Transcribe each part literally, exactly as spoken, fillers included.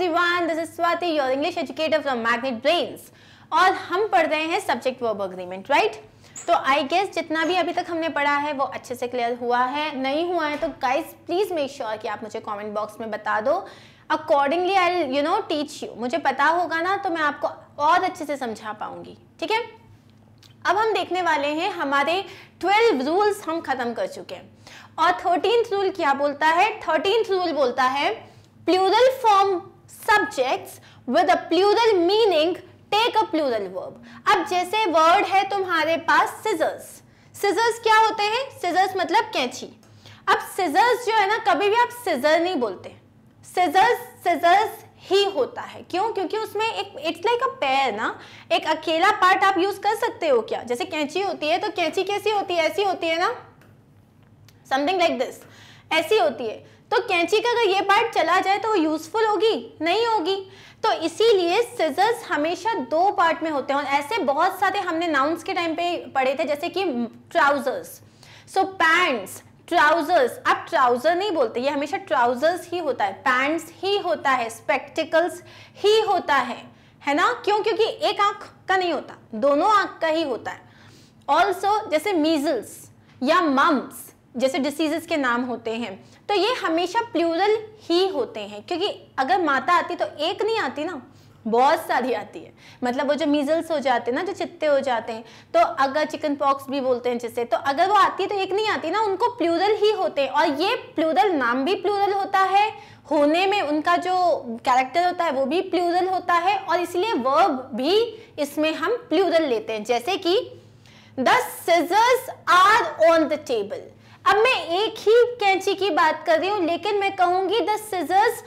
everyone, this is Swati, your English educator from Magnet Brains. और हम पढ़ रहे हैं सब्जेक्ट वर्ब अग्रीमेंट, राइट? तो आई गेस जितना भी अभी तक हमने पढ़ा है वो अच्छे से क्लियर हुआ है. नहीं हुआ है तो गाइज प्लीज मेक श्योर कि आप मुझे कमेंट बॉक्स में बता दो. Accordingly I you know teach you. मुझे पता होगा ना तो मैं आपको और अच्छे से समझा पाऊंगी, ठीक है? अब हम देखने वाले हैं, हमारे ट्वेल्व रूल्स हम खत्म कर चुके हैं. और थर्टीन्थ रूल क्या बोलता है? थर्टीन्थ रूल बोलता है plural form subjects with a plural meaning take a plural verb. अब जैसे वर्ड है तुम्हारे पास सिजर्स. सिजर्स क्या होते हैं? सिजर्स मतलब कैंची. अब सिजर्स जो है ना, कभी भी आप सिजर नहीं बोलते, सिजर्स सिजर्स ही होता है. क्यों? क्योंकि उसमें एक इट्स लाइक अ पेयर ना, एक अकेला पार्ट आप यूज कर सकते हो. क्या? जैसे कैंची होती है तो कैंची कैसी होती है? ऐसी होती है ना, समथिंग लाइक दिस, ऐसी होती है. तो कैंची का अगर ये पार्ट चला जाए तो वो यूजफुल होगी? नहीं होगी. तो इसीलिए सिजर्स हमेशा दो पार्ट में होते हैं. और ऐसे बहुत सारे हमने नाउन्स के टाइम पे पढ़े थे, जैसे कि ट्राउजर्स, सो पैंट्स, ट्राउजर्स. आप ट्राउजर नहीं बोलते, ये हमेशा ट्राउजर्स ही होता है, पैंट्स ही होता है, स्पेक्टिकल्स ही होता है, है ना? क्यों? क्योंकि एक आंख का नहीं होता, दोनों आंख का ही होता है. ऑल्सो जैसे मीजल्स या मम्स जैसे डिसीजेस के नाम होते हैं, तो ये हमेशा प्लूरल ही होते हैं. क्योंकि अगर माता आती तो एक नहीं आती ना, बहुत सारी आती है. मतलब वो जो मीजल्स हो जाते हैं ना, जो चित्ते हो जाते हैं, तो अगर चिकन पॉक्स भी बोलते हैं जैसे, तो अगर वो आती है तो एक नहीं आती ना, उनको प्लूरल ही होते हैं. और ये प्लूरल नाम भी प्लूरल होता है, होने में उनका जो कैरेक्टर होता है वो भी प्लूरल होता है, और इसलिए वर्ब भी इसमें हम प्लूरल लेते हैं. जैसे कि the scissors are on the table. अब मैं एक ही कैंची की बात कर रही हूँ, लेकिन मैं कहूंगी the scissors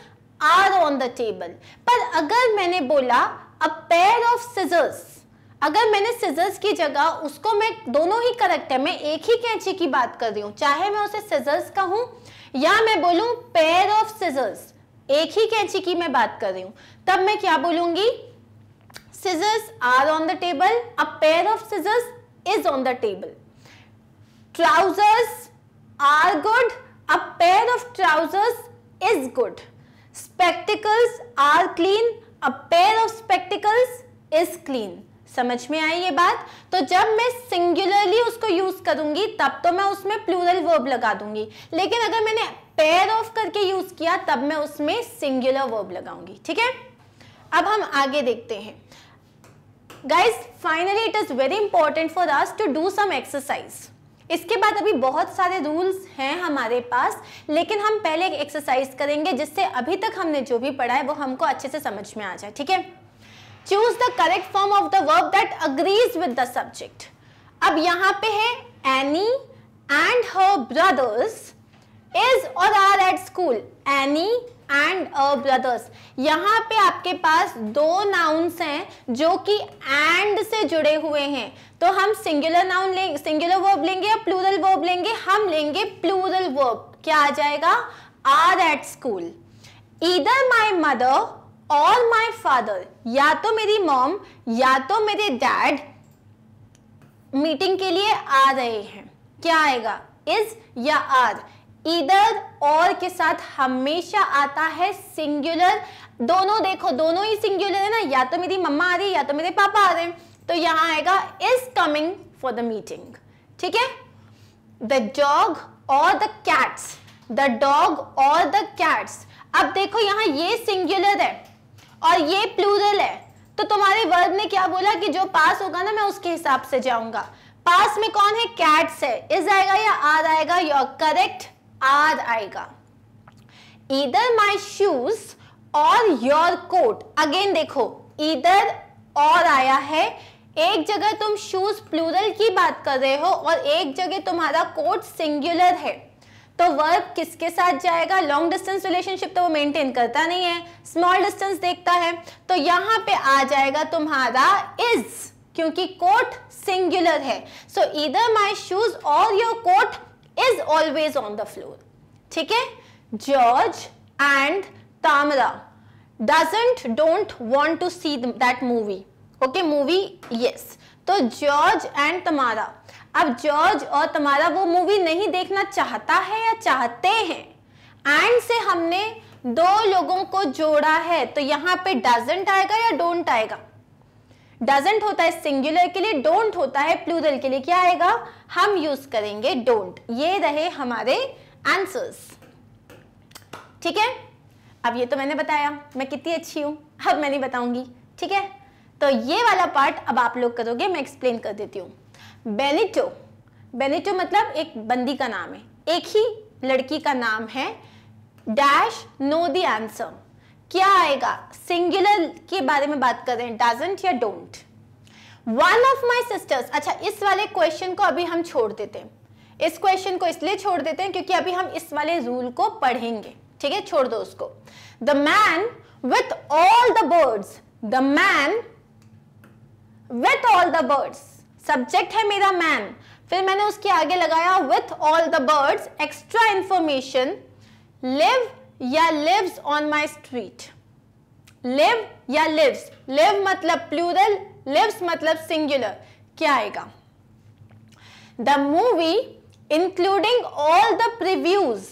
are on the table. पर अगर मैंने बोला अ पेयर ऑफ सिजर्स, अगर मैंने सिजर्स की जगह उसको, मैं दोनों ही करेक्ट है, मैं एक ही कैंची की बात कर रही हूँ. चाहे मैं उसे सिजर्स कहूँ या मैं बोलूँ पेयर ऑफ सिजर्स, एक ही कैंची की मैं बात कर रही हूँ. तब मैं क्या बोलूंगी? Scissors are on the table, a pair of scissors is on the table. Trousers are good, a pair of trousers is good. Spectacles are clean, a pair of spectacles is clean. समझ में आई ये बात? तो जब मैं singularly उसको use करूंगी तब तो मैं उसमें प्लूरल वर्ब लगा दूंगी, लेकिन अगर मैंने पेयर ऑफ करके यूज किया तब मैं उसमें सिंगुलर वर्ब लगाऊंगी, ठीक है? अब हम आगे देखते हैं. Guys, finally it is very important for us to do some exercise. इसके बाद अभी बहुत सारे रूल्स हैं हमारे पास, लेकिन हम पहले एक एक्सरसाइज करेंगे जिससे अभी तक हमने जो भी पढ़ा है वो हमको अच्छे से समझ में आ जाए, ठीक है? Choose the correct form of the verb that agrees with the subject. अब यहाँ पे है Annie and her brothers is और are at school. Annie and a brothers, यहाँ पे आपके पास दो नाउन्स हैं जो कि एंड से जुड़े हुए हैं. तो हम सिंगुलर नाउन लेंगे, सिंगुलर वर्ब लेंगे या प्लूरल वर्ब लेंगे? हम लेंगे प्लूरल वर्ब. क्या आ जाएगा? Are at school. Either my mother और माई फादर, या तो मेरी मॉम या तो मेरे डैड मीटिंग के लिए आ रहे हैं. क्या आएगा? इज या आर. ईदर और के साथ हमेशा आता है सिंगुलर. दोनों देखो, दोनों ही सिंगुलर है ना, या तो मेरी मम्मा आ रही है या तो मेरे पापा आ रहे हैं. तो यहाँ आएगा is coming for the meeting, ठीक है? द डॉग और द कैट्स, द डॉग और द कैट्स. अब देखो यहाँ ये सिंगुलर है और ये प्लूरल है, तो तुम्हारे वर्ब ने क्या बोला कि जो पास होगा ना मैं उसके हिसाब से जाऊंगा. पास में कौन है? कैट्स है. इज आएगा या आर आएगा? योर करेक्ट आर आएगा. ईदर माई शूज और योर कोट. अगेन देखो, ईदर और आया है. एक जगह तुम शूज प्लूरल की बात कर रहे हो और एक जगह तुम्हारा कोट सिंगुलर है, तो वर्ब किसके साथ जाएगा? लॉन्ग डिस्टेंस रिलेशनशिप तो वो मेंटेन करता नहीं है, स्मॉल डिस्टेंस देखता है, तो यहाँ पे आ जाएगा तुम्हारा इज, क्योंकि कोट सिंगुलर है. सो ईदर माई शूज और your coat is always on the floor, ठीक है? George and Tamara doesn't don't want to see that movie. Okay, movie yes. तो George and Tamara. अब George और Tamara वो movie नहीं देखना चाहता है या चाहते हैं. And से हमने दो लोगों को जोड़ा है तो यहां पे डजंट आएगा या डोंट आएगा? डजंट होता है सिंगुलर के लिए, डोंट होता है प्लूरल के लिए। क्या आएगा? हम यूज करेंगे डोंट। ये रहे हमारे आंसर्स। ठीक है, अब ये तो मैंने बताया मैं कितनी अच्छी हूं, अब मैं नहीं बताऊंगी। ठीक है, तो ये वाला पार्ट अब आप लोग करोगे, मैं एक्सप्लेन कर देती हूँ। बेनिटो, बेनिटो मतलब एक बंदी का नाम है, एक ही लड़की का नाम है। डैश नो द आंसर, क्या आएगा? सिंगुलर के बारे में बात कर रहे हैं, डजंट या don't. One of my sisters, अच्छा इस वाले क्वेश्चन को अभी हम छोड़ देते हैं। इस क्वेश्चन को इसलिए छोड़ देते हैं क्योंकि अभी हम इस वाले रूल को पढ़ेंगे। ठीक है, छोड़ दो उसको। The man with all the birds, the man with all the birds, subject है मेरा मैन, फिर मैंने उसके आगे लगाया with all the birds extra information, live या lives on my street. Live या लिव्स, लिव मतलब प्लूरल, लिव्स मतलब सिंगुलर। क्या आएगा? The movie including all the previews,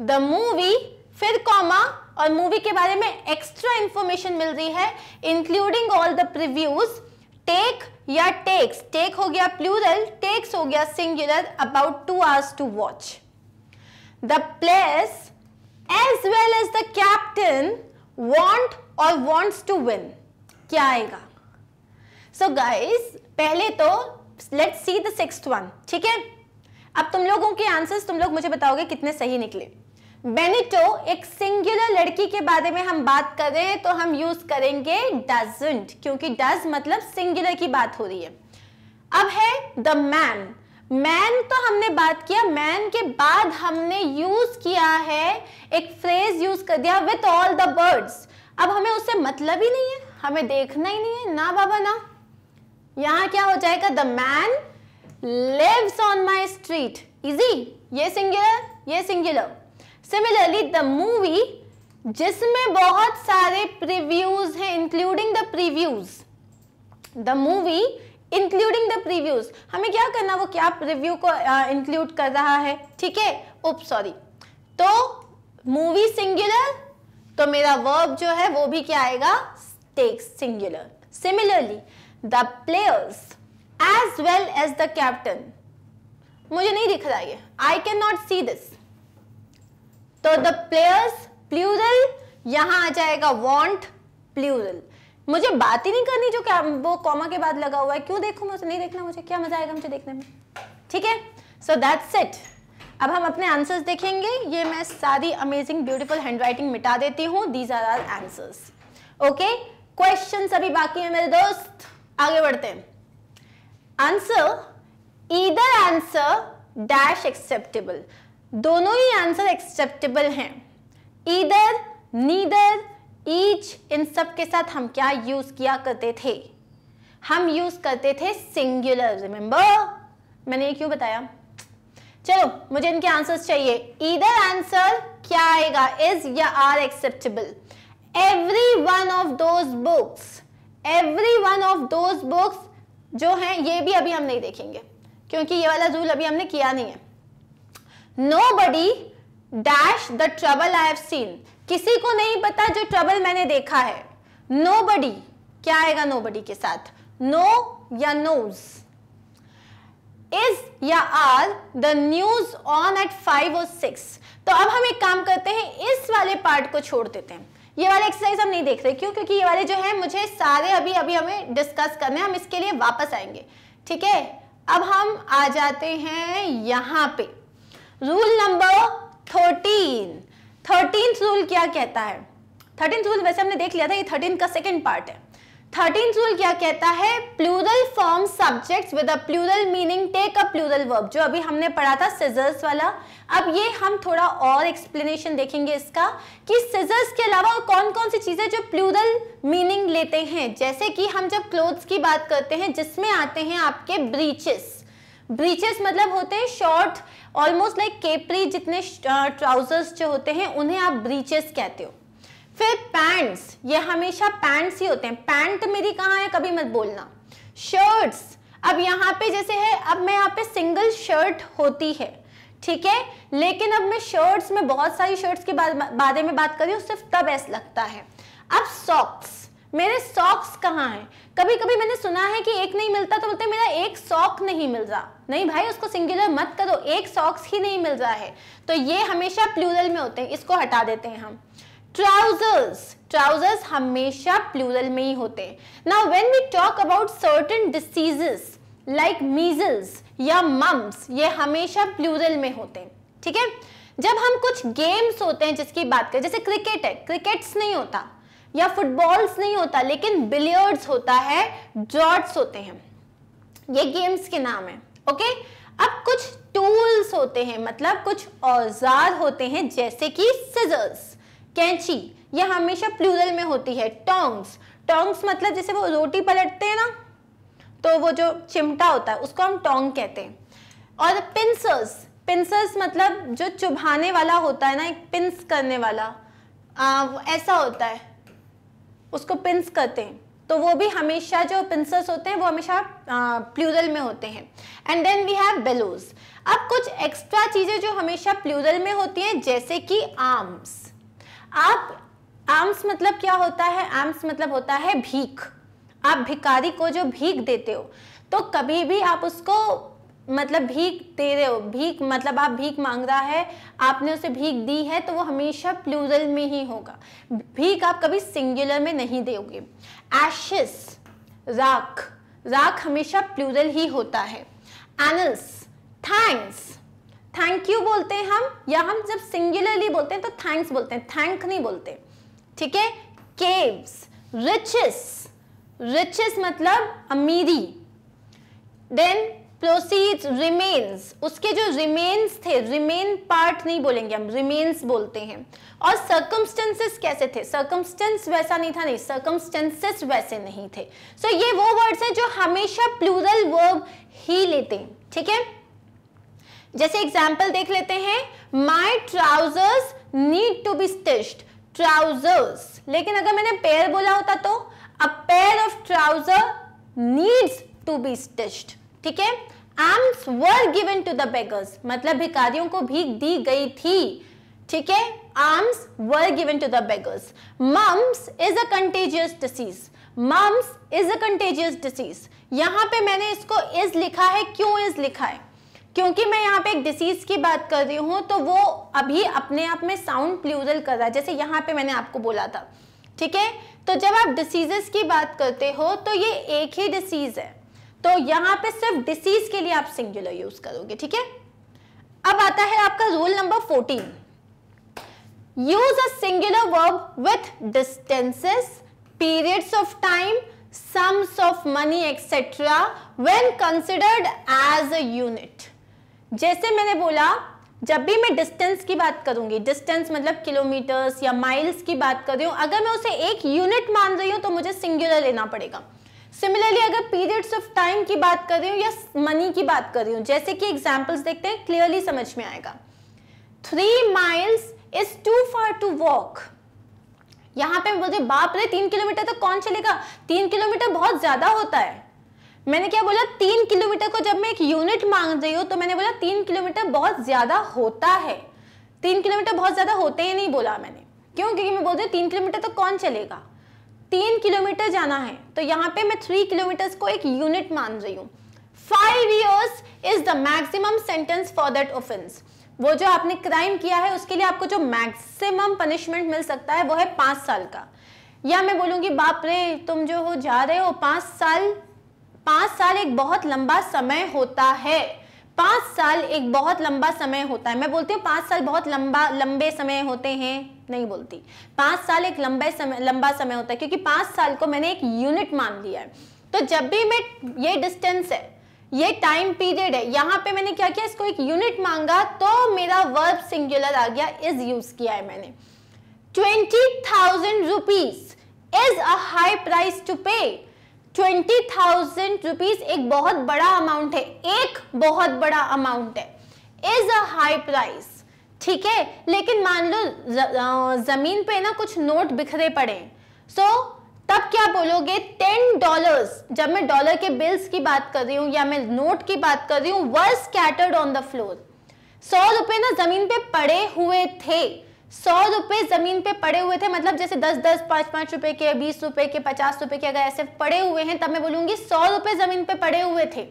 the movie फिर कॉमा और मूवी के बारे में एक्स्ट्रा इंफॉर्मेशन मिल रही है, including all the previews. Take या टेक्स, टेक हो गया प्लूरल, टेक्स हो गया singular. About two hours to watch. The place as well as the captain want or wants to win, क्या आएगा? So guys, पहले तो let's see the sixth one, ठीक है? अब तुम लोगों के आंसर्स तुम लोग मुझे बताओगे कितने सही निकले। बेनिटो एक सिंगुलर लड़की के बारे में हम बात कर रहे हैं तो हम यूज करेंगे doesn't, क्योंकि does मतलब सिंगुलर की बात हो रही है। अब है the man, मैन तो हमने बात किया, मैन के बाद हमने यूज किया है एक फ्रेज यूज कर दिया विथ ऑल द बर्ड्स। अब हमें उससे मतलब ही नहीं है, हमें देखना ही नहीं है ना बाबा ना। यहाँ क्या हो जाएगा? The man lives on my street, easy, ये सिंगुलर ये सिंगुलर। सिमिलरली द मूवी जिसमें बहुत सारे प्रीव्यूज हैं, including the previews, the movie including the previews, हमें क्या करना वो क्या रिव्यू को इंक्लूड uh, कर रहा है। ठीक है, उप सॉरी, तो मूवी सिंगुलर तो मेरा वर्ब जो है वो भी क्या आएगा? Takes singular. Similarly the players as well as the captain, मुझे नहीं दिख रहा ये, I can not see this, तो द प्लेयर्स प्लूरल, यहां आ जाएगा वॉन्ट प्लूरल। मुझे बात ही नहीं करनी जो क्या वो कॉमा के बाद लगा हुआ है, क्यों देखूं मैं उसे, नहीं देखना मुझे, क्या मजा आएगा मुझे देखने में। ठीक है, सो दैट्स इट। अब हम अपने आंसर्स देखेंगे। ये मैं सारी अमेजिंग ब्यूटीफुल हैंडराइटिंग मिटा देती हूँ। These are are answers. Okay, question अभी बाकी है मेरे दोस्त, आगे बढ़ते हैं। Answer, either answer dash acceptable, दोनों ही आंसर एक्सेप्टेबल हैं। ईदर, नीदर, ईच, इन सब के साथ हम क्या यूज किया करते थे? हम यूज करते थे सिंगुलर। रिमेंबर मैंने ये क्यों बताया? चलो, मुझे इनके आंसर्स चाहिए। ईदर आंसर क्या आएगा? इज या are acceptable. Every one of those books, every one of those books जो हैं ये भी अभी हम नहीं देखेंगे क्योंकि ये वाला रूल अभी हमने किया नहीं है। Nobody dash the trouble I have seen, किसी को नहीं पता जो ट्रबल मैंने देखा है। नोबडी, क्या आएगा नोबडी के साथ? नो या नोज। इज या are the news on at five और सिक्स, तो अब हम एक काम करते हैं, इस वाले पार्ट को छोड़ देते हैं। ये वाले एक्सरसाइज हम नहीं देख रहे, क्यों? क्योंकि ये वाले जो है मुझे सारे अभी अभी हमें डिस्कस करने हैं, हम इसके लिए वापस आएंगे। ठीक है, अब हम आ जाते हैं यहाँ पे rule number thirteen. Thirteenth rule क्या कहता है? थर्टीन्थ रूल वैसे हमने देख लिया था, ये थर्टीन का सेकंड पार्ट है। थर्टीन्थ रूल क्या कहता है? Plural form subjects with a plural meaning take a plural verb, जो अभी हमने पढ़ा था सिजर्स वाला। अब ये हम थोड़ा और एक्सप्लेनेशन देखेंगे इसका कि सिजर्स के अलावा कौन कौन सी चीजें जो प्लूरल मीनिंग लेते हैं। जैसे कि हम जब क्लोथ्स की बात करते हैं जिसमें आते हैं आपके ब्रीचेस, ब्रीचेस मतलब होते हैं शॉर्ट, ऑलमोस्ट लाइक केपरी जितने ट्राउजर्स जो होते हैं उन्हें आप ब्रीचेस कहते हो। फिर पैंट्स, ये हमेशा पैंट्स ही होते हैं, पैंट मेरी कहाँ है कभी मत बोलना। शर्ट्स, अब यहाँ पे जैसे है, अब मैं यहाँ पे सिंगल शर्ट होती है, ठीक है। लेकिन अब मैं शर्ट्स में बहुत सारी शर्ट्स के बारे में बात कर रही हूँ, सिर्फ तब ऐस लगता है। अब सॉक्स, मेरे सॉक्स कहाँ हैं? कभी कभी मैंने सुना है कि एक नहीं मिलता तो बोलते मेरा एक सॉक नहीं मिल रहा। नहीं भाई, उसको सिंगुलर मत करो, एक सॉक्स ही नहीं मिल रहा है, तो ये हमेशा प्लूरल में होते हैं, इसको हटा देते हैं हम। ट्राउजर्स, ट्राउजर्स हमेशा प्लूरल में ही होते हैं। Now when we talk about certain diseases like measles या मम्स, ये हमेशा प्लूरल में होते हैं, ठीक है। जब हम कुछ गेम्स होते हैं जिसकी बात करें, जैसे क्रिकेट है, क्रिकेट्स नहीं होता या फुटबॉल्स नहीं होता, लेकिन बिलियर्ड्स होता है, ड्रॉट्स होते हैं, ये गेम्स के नाम है, ओके। अब कुछ टूल्स होते हैं, मतलब कुछ औजार होते हैं, जैसे कि सिजर्स, कैंची, ये हमेशा प्लूरल में होती है। टोंग्स, टोंग्स मतलब जैसे वो रोटी पलटते हैं ना, तो वो जो चिमटा होता है उसको हम टोंग कहते हैं। और पिंसर्स, पिंसर्स मतलब जो चुभाने वाला होता है ना, एक पिंस करने वाला आ, ऐसा होता है, उसको पिंस कहते हैं, तो वो भी हमेशा, जो पिंसर्स होते हैं वो हमेशा प्लूरल में होते हैं। And then we have bellows. अब कुछ एक्स्ट्रा चीज़ें जो हमेशा प्लूरल में होती हैं, जैसे कि आर्म्स। आप आर्म्स मतलब क्या होता है? आर्म्स मतलब होता है भीख। आप भिखारी को जो भीख देते हो, तो कभी भी आप उसको मतलब भीख दे रहे हो, भीख मतलब आप भीख मांग रहा है, आपने उसे भीख दी है, तो वो हमेशा प्लूरल में ही होगा। भीख आप कभी सिंगुलर में नहीं दोगे। एशेस, राख, राख हमेशा प्लूरल ही होता है। एनल्स, थैंक्स, थैंक यू बोलते हैं हम, या हम जब सिंगुलरली बोलते हैं तो थैंक्स बोलते हैं, थैंक नहीं बोलते, ठीक है। केव्स, रिचेस, रिचेस मतलब अमीरी। देन प्रोसीड्स, रिमेन्स, उसके जो रिमेन्स थे, रिमेन पार्ट नहीं बोलेंगे हम, रिमेन्स बोलते हैं। और सर्कमस्टेंसेस कैसे थे? सर्कमस्टेंस वैसा नहीं था, नहीं, सर्कमस्टेंसेस वैसे नहीं थे। सो so, ये वो वर्ड्स हैं जो हमेशा प्लूरल वर्ब ही लेते हैं, ठीक है। जैसे एग्जाम्पल देख लेते हैं, my trousers need to be stitched, trousers, लेकिन अगर मैंने पेयर बोला होता तो a pair of trouser needs to be stitched, ठीक है। Alms were given to the beggars, मतलब भिखारियों को भीख दी गई थी, ठीक है। Alms were given to the beggars. Mumps is a contagious disease, mumps is a contagious disease. यहाँ पे मैंने इसको इज लिखा है, क्यों इज लिखा है? क्योंकि मैं यहाँ पे एक डिसीज की बात कर रही हूँ, तो वो अभी अपने आप में साउंड प्लूरल कर रहा है, जैसे यहाँ पे मैंने आपको बोला था, ठीक है। तो जब आप डिसीजेस की बात करते हो तो ये एक ही डिसीज है, तो यहाँ पे सिर्फ डिसीज के लिए आप सिंगुलर यूज करोगे, ठीक है। अब आता है आपका rule number fourteen. Use a singular verb with distances, periods of time, sums of money etcetera when considered as a unit. जैसे मैंने बोला, जब भी मैं डिस्टेंस की बात करूंगी, डिस्टेंस मतलब किलोमीटर्स या माइल्स की बात कर रही हूँ, अगर मैं उसे एक यूनिट मान रही हूँ तो मुझे सिंगुलर लेना पड़ेगा। सिमिलरली अगर पीरियड्स ऑफ टाइम की बात कर रही हूँ या मनी की बात कर रही हूँ, जैसे कि एग्जाम्पल्स देखते हैं, क्लियरली समझ में आएगा। Three miles is too far to walk. यहाँ पे बोलते बाप रे, तीन किलोमीटर तक कौन चलेगा, तीन किलोमीटर बहुत ज्यादा होता है। मैंने क्या बोला? तीन किलोमीटर को जब मैं एक यूनिट मांग रही हूँ तो मैंने बोला तीन किलोमीटर बहुत ज्यादा होता है। तीन किलोमीटर बहुत ज्यादा होते ही नहीं बोला मैंने, क्यों? क्योंकि मैं बोल रही हूँ तीन किलोमीटर तक कौन चलेगा, तीन किलोमीटर जाना है, तो यहाँ पे मैं थ्री किलोमीटर्स को एक यूनिट मान रही हूँ। Five years is the maximum sentence for that offence. वो जो आपने क्राइम किया है उसके लिए आपको जो मैक्सिमम पनिशमेंट मिल सकता है वो है पाँच साल का। या मैं बोलूँगी बाप रे तुम जो हो जा रहे हो, पाँच साल, पाँच साल एक बहुत लंबा समय होता है, पाँच साल एक बहुत लंबा समय होता है। मैं बोलती हूँ पाँच साल बहुत लंबा लंबे समय होते हैं, नहीं बोलती, पाँच साल एक लंबे समय लंबा समय होता है, क्योंकि पाँच साल को मैंने एक यूनिट मान लिया है। तो जब भी मैं, ये डिस्टेंस है, ये टाइम पीरियड है, यहाँ पे मैंने क्या किया, इसको एक यूनिट मांगा तो मेरा वर्ब सिंगुलर आ गया, इज यूज किया है मैंने। Twenty thousand rupees is a high price to pay. Twenty thousand rupees एक बहुत बड़ा अमाउंट है, एक बहुत बड़ा अमाउंट है, इज अ हाई प्राइस, ठीक है। लेकिन मान लो जमीन पे ना कुछ नोट बिखरे पड़े, सो तब क्या बोलोगे? टेन डॉलर्स, जब मैं डॉलर के बिल्स की बात कर रही हूँ या मैं नोट की बात कर रही हूँ, were scattered on the floor. सौ रुपए ना जमीन पे पड़े हुए थे, सौ रुपए जमीन पे पड़े हुए थे, मतलब जैसे दस दस पांच पांच रुपए के, बीस रुपए के, पचास रुपए के अगर ऐसे पड़े हुए हैं तब मैं बोलूंगी सौ रुपए जमीन पे पड़े हुए थे।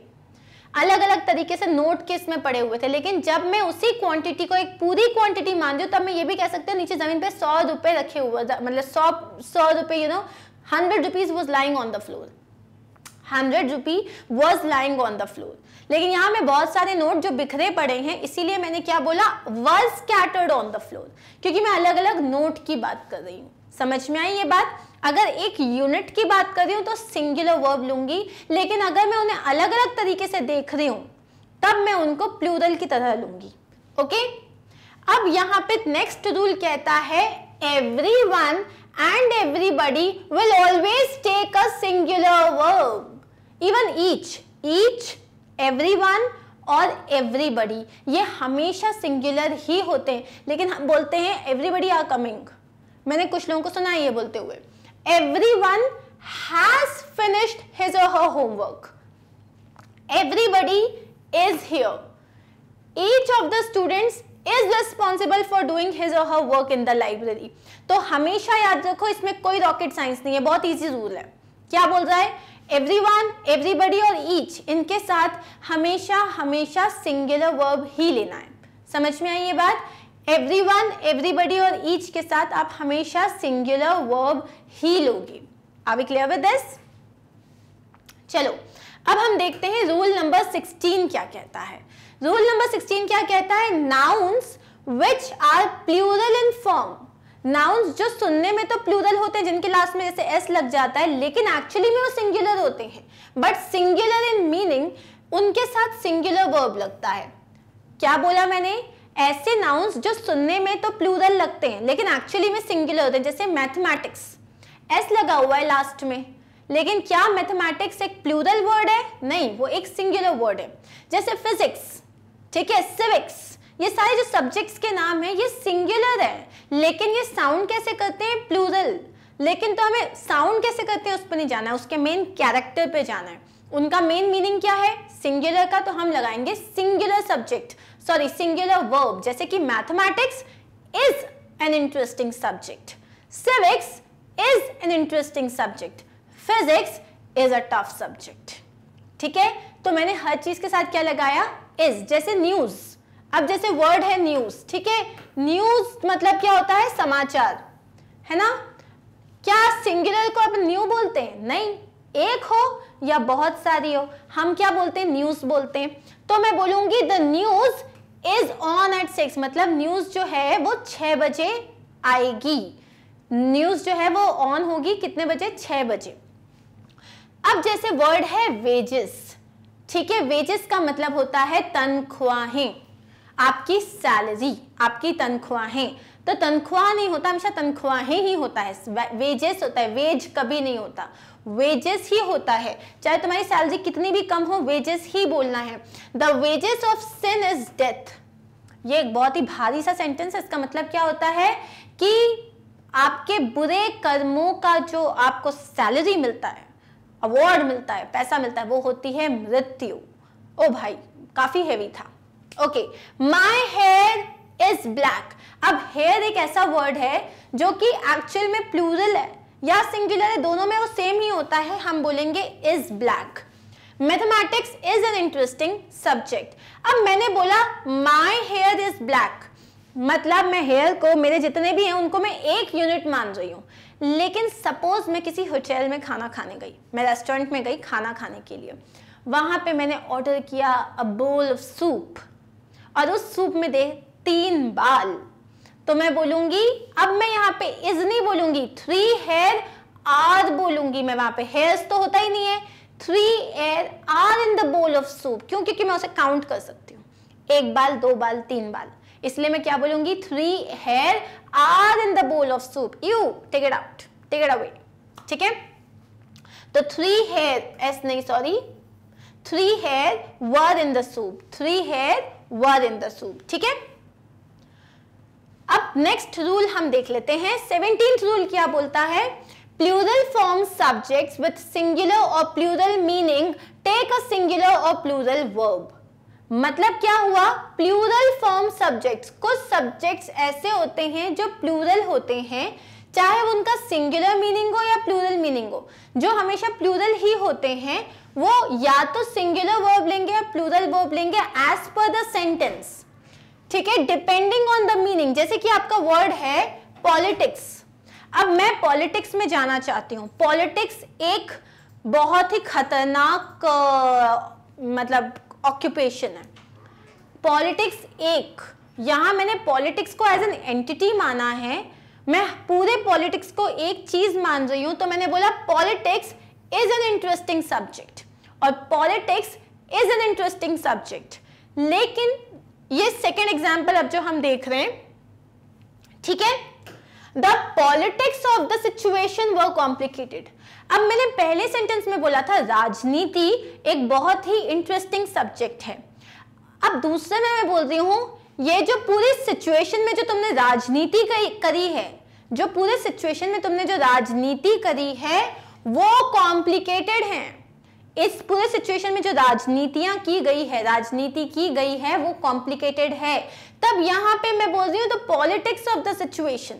अलग अलग तरीके से नोट के इसमें पड़े हुए थे, लेकिन जब मैं उसी क्वांटिटी को एक पूरी क्वांटिटी मान रही हूँ तब मैं ये भी कह सकती हूँ नीचे जमीन पे सौ रुपए रखे हुए, मतलब सौ सौ रुपए, you know hundred rupees was lying on the floor, hundred rupee was lying on the floor. लेकिन यहाँ में बहुत सारे नोट जो बिखरे पड़े हैं, इसीलिए मैंने क्या बोला, was scattered on the floor, क्योंकि मैं अलग अलग नोट की बात कर रही हूँ। समझ में आई ये बात? अगर एक यूनिट की बात कर रही हूँ तो सिंगुलर वर्ब लूंगी, लेकिन अगर मैं उन्हें अलग अलग तरीके से देख रही हूँ तब मैं उनको प्लूरल की तरह लूंगी। ओके, अब यहाँ पे नेक्स्ट रूल कहता है everyone and everybody will always take a singular verb. Even each, each, everyone और एवरीबडी ये हमेशा सिंगुलर ही होते हैं, लेकिन हम बोलते हैं एवरीबडी आर कमिंग। मैंने कुछ लोगों को सुना है ये बोलते हुए, एवरीवन हैज फिनिश्ड हिज और her homework, everybody is here, each of the students is responsible for doing his और her work in the library. तो हमेशा याद रखो, इसमें कोई रॉकेट साइंस नहीं है, बहुत ईजी रूल है। क्या बोल रहा है? एवरीवन, एवरीबडी और ईच, इनके साथ हमेशा हमेशा सिंगुलर वर्ब ही लेना है। समझ में आई ये बात? एवरीवन, एवरीबडी और ईच के साथ आप हमेशा सिंगुलर वर्ब ही लोगे। Are we clear with this? चलो अब हम देखते हैं रूल नंबर सिक्सटीन क्या कहता है। रूल नंबर सिक्सटीन क्या कहता है? Nouns which are plural in form, nouns जो सुनने में तो प्लूरल होते हैं, जिनके लास्ट में जैसे एस लग जाता है, लेकिन एक्चुअली में वो सिंगुलर होते हैं, बट सिंगुलर इन मीनिंग उनके साथ सिंगुलर वर्ब लगता है। क्या बोला मैंने? ऐसे नाउन्स जो सुनने में तो प्लूरल लगते हैं लेकिन एक्चुअली में सिंगुलर होते हैं, जैसे मैथमेटिक्स, एस लगा हुआ है लास्ट में, लेकिन क्या मैथमेटिक्स एक प्लूरल वर्ड है? नहीं, वो एक सिंगुलर वर्ड है। जैसे फिजिक्स, ठीक है, सिविक्स, ये सारे जो सब्जेक्ट्स के नाम हैं ये सिंगुलर है, लेकिन ये साउंड कैसे करते हैं? प्लूरल। लेकिन तो हमें साउंड कैसे करते हैं उस पर नहीं जाना है, उसके मेन कैरेक्टर पे जाना है। उनका मेन मीनिंग क्या है सिंगुलर का? तो हम लगाएंगे singular subject, sorry singular verb, जैसे कि mathematics is an interesting subject, civics is an interesting subject, physics is a tough subject. ठीक है, तो मैंने हर चीज के साथ क्या लगाया? इज। जैसे न्यूज, अब जैसे वर्ड है न्यूज, ठीक है, न्यूज मतलब क्या होता है? समाचार, है ना? क्या सिंगुलर को आप न्यू बोलते हैं? नहीं, एक हो या बहुत सारी हो, हम क्या बोलते हैं? न्यूज बोलते हैं। तो मैं बोलूंगी the news is on at six, मतलब न्यूज जो है वो छह बजे आएगी, न्यूज जो है वो ऑन होगी कितने बजे? छह बजे। अब जैसे वर्ड है वेजेस, ठीक है, वेजेस का मतलब होता है तनख्वाहें, आपकी सैलरी, आपकी तनख्वाहें। तो तनख्वाह नहीं होता, हमेशा तनख्वाहें ही होता है, वेजेस होता है, वेज कभी नहीं होता, वेजेस ही होता है, चाहे तुम्हारी सैलरी कितनी भी कम हो, वेजेस ही बोलना है। The wages of sin is death, ये एक बहुत ही भारी सा सेंटेंस है, इसका मतलब क्या होता है कि आपके बुरे कर्मों का जो आपको सैलरी मिलता है, अवार्ड मिलता है, पैसा मिलता है, वो होती है मृत्यु। ओ भाई, काफी हेवी था। Okay, my hair is black, अब हेयर एक ऐसा वर्ड है जो कि एक्चुअल में प्लूरल है या सिंगुलर है, दोनों में वो सेम ही होता है, हम बोलेंगे is black. Mathematics is an interesting subject, अब मैंने बोला माई हेयर इज ब्लैक, मतलब मैं हेयर को, मेरे जितने भी हैं उनको मैं एक यूनिट मान रही हूँ, लेकिन सपोज मैं किसी होटल में खाना खाने गई, मैं रेस्टोरेंट में गई खाना खाने के लिए, वहाँ पे मैंने ऑर्डर किया अ बोल ऑफ सूप और उस सूप में दे तीन बाल, तो मैं बोलूंगी, अब मैं यहाँ पे इज नहीं बोलूंगी, थ्री हेयर आर बोलूंगी मैं, वहां पे हेयर्स तो होता ही नहीं है, three hair are in the bowl of soup, क्यों? क्योंकि मैं उसे काउंट कर सकती हूँ, एक बाल, दो बाल, तीन बाल, इसलिए मैं क्या बोलूंगी? Three hair are in the bowl of soup, you take it out, take it away. ठीक है, तो थ्री हेयर एस नहीं sorry three hair were in the soup, three hair were in the soup. ठीक है, अब next rule हम देख लेते हैं। सेवनटीन्थ रूल क्या बोलता है? Plural form subjects with singular और plural meaning take a singular और प्लूरल वर्ब। मतलब क्या हुआ, प्लूरल फॉर्म सब्जेक्ट्स। कुछ सब्जेक्ट्स ऐसे होते हैं जो प्लूरल होते हैं, चाहे वो उनका सिंगुलर मीनिंग हो या प्लूरल मीनिंग हो। जो हमेशा प्लूरल ही होते हैं वो या तो सिंगुलर वर्ब लेंगे या प्लूरल वर्ब लेंगे एज पर द सेंटेंस, ठीक है, डिपेंडिंग ऑन द मीनिंग। जैसे कि आपका वर्ड है पॉलिटिक्स। अब मैं पॉलिटिक्स में जाना चाहती हूँ। पॉलिटिक्स एक बहुत ही खतरनाक uh, मतलब ऑक्यूपेशन है। पॉलिटिक्स एक, यहाँ मैंने पॉलिटिक्स को एज एन एंटिटी माना है, मैं पूरे पॉलिटिक्स को एक चीज मान रही हूँ, तो मैंने बोला politics is an interesting subject, और politics is an interesting subject. लेकिन ये सेकेंड एग्जाम्पल अब जो हम देख रहे हैं, ठीक है, The politics of the situation were complicated। अब मैंने पहले सेंटेंस में बोला था राजनीति एक बहुत ही इंटरेस्टिंग सब्जेक्ट है। अब दूसरे में मैं बोल रही हूँ ये जो पूरी सिचुएशन में जो तुमने राजनीति करी है, जो पूरे सिचुएशन में तुमने जो राजनीति करी है वो कॉम्प्लिकेटेड है। इस पूरे सिचुएशन में जो राजनीतियां की गई है, राजनीति की गई है वो कॉम्प्लिकेटेड है। तब यहाँ पे मैं बोल रही हूँ the politics of the situation,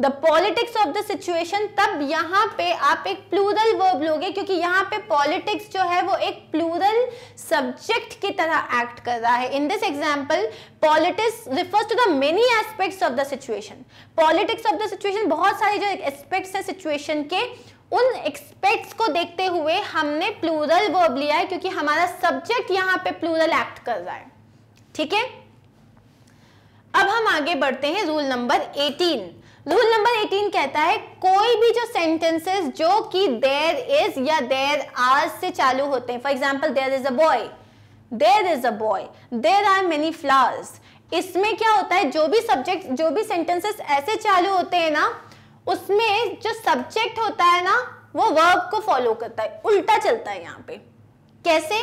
the politics of the situation. तब यहाँ पे आप एक प्लूरल वर्ब लोगे क्योंकि यहाँ पे पॉलिटिक्स जो है वो एक प्लूरल सब्जेक्ट की तरह एक्ट कर रहा है। In this example politics refers to the many aspects of the situation. Politics of the situation, बहुत सारे जो एस्पेक्ट्स हैं सिचुएशन के, उन एस्पेक्ट्स को देखते हुए हमने प्लूरल वर्ब लिया है क्योंकि हमारा सब्जेक्ट यहाँ पे प्लूरल एक्ट कर रहा है, ठीक है। अब हम आगे बढ़ते हैं rule number eighteen. Rule number eighteen कहता है कोई भी जो सेंटेंसेस जो कि देयर इज या देयर आर से चालू होते हैं, for example there is a boy, there is a boy, there are many flowers, इसमें क्या होता है जो भी सब्जेक्ट, जो भी सेंटेंसेस ऐसे चालू होते हैं ना, उसमें जो सब्जेक्ट होता है ना वो वर्ब को फॉलो करता है, उल्टा चलता है। यहाँ पे कैसे,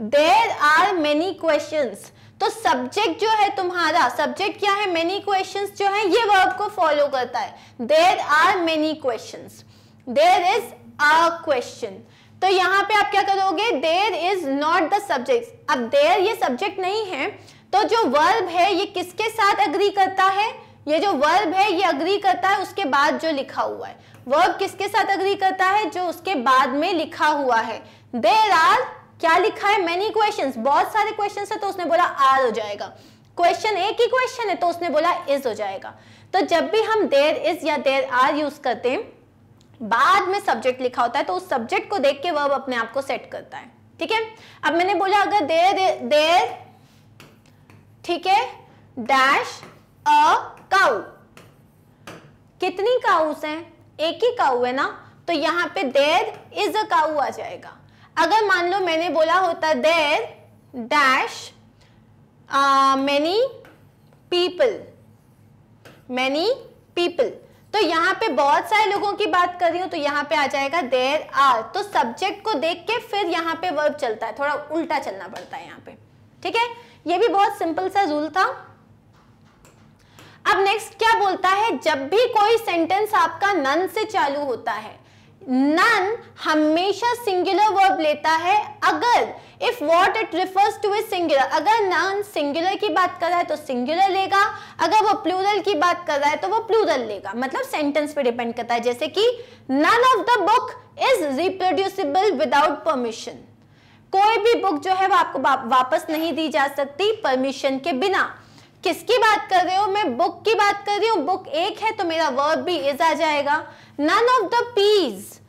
देयर आर मेनी क्वेश्चंस, तो सब्जेक्ट जो है तुम्हारा, सब्जेक्ट क्या है, मेनी क्वेश्चंस जो है ये वर्ब को फॉलो करता है। There are many questions, there is a question, तो यहाँ पे आप क्या करोगे, there is not the subject. अब देयर ये सब्जेक्ट नहीं है, तो जो वर्ब है ये किसके साथ अग्री करता है, ये जो वर्ब है ये अग्री करता है उसके बाद जो लिखा हुआ है। वर्ब किसके साथ अग्री करता है, जो उसके बाद में लिखा हुआ है। देयर आर क्या लिखा है, मेनी क्वेश्चंस, बहुत सारे क्वेश्चंस है तो उसने बोला आर हो जाएगा, क्वेश्चन एक ही क्वेश्चन है तो उसने बोला इज हो जाएगा। तो जब भी हम देयर इज या देयर आर यूज करते हैं, बाद में सब्जेक्ट लिखा होता है, तो उस सब्जेक्ट को देख के वर्ब अपने आप को सेट करता है, ठीक है। अब मैंने बोला अगर देयर देयर, ठीक है, डैश अ काऊ, कितनी काउस हैं, एक ही काऊ है ना, तो यहाँ पे देयर इज अ काऊ आ जाएगा। अगर मान लो मैंने बोला होता there dash many people, many people, तो यहाँ पे बहुत सारे लोगों की बात कर रही हूँ, तो यहाँ पे आ जाएगा देयर आर, तो सब्जेक्ट को देख के फिर यहाँ पे वर्ब चलता है, थोड़ा उल्टा चलना पड़ता है यहाँ पे, ठीक है। ये भी बहुत सिंपल सा रूल था। अब नेक्स्ट क्या बोलता है, जब भी कोई सेंटेंस आपका नन से चालू होता है, नन हमेशा सिंगुलर वर्ब लेता है अगर if what it refers to is singular. अगर नन सिंगुलर की बात कर रहा है तो सिंगुलर लेगा, अगर वो प्लूरल की बात कर रहा है तो वो प्लूरल लेगा, मतलब सेंटेंस पे डिपेंड करता है। जैसे कि none of the book is reproducible without permission, कोई भी बुक जो है वो आपको वापस नहीं दी जा सकती परमिशन के बिना। किसकी बात कर रहे हो, मैं बुक की बात कर रही हूँ, बुक एक है तो मेरा वर्ब भी इज आ जाएगा। None of the peas,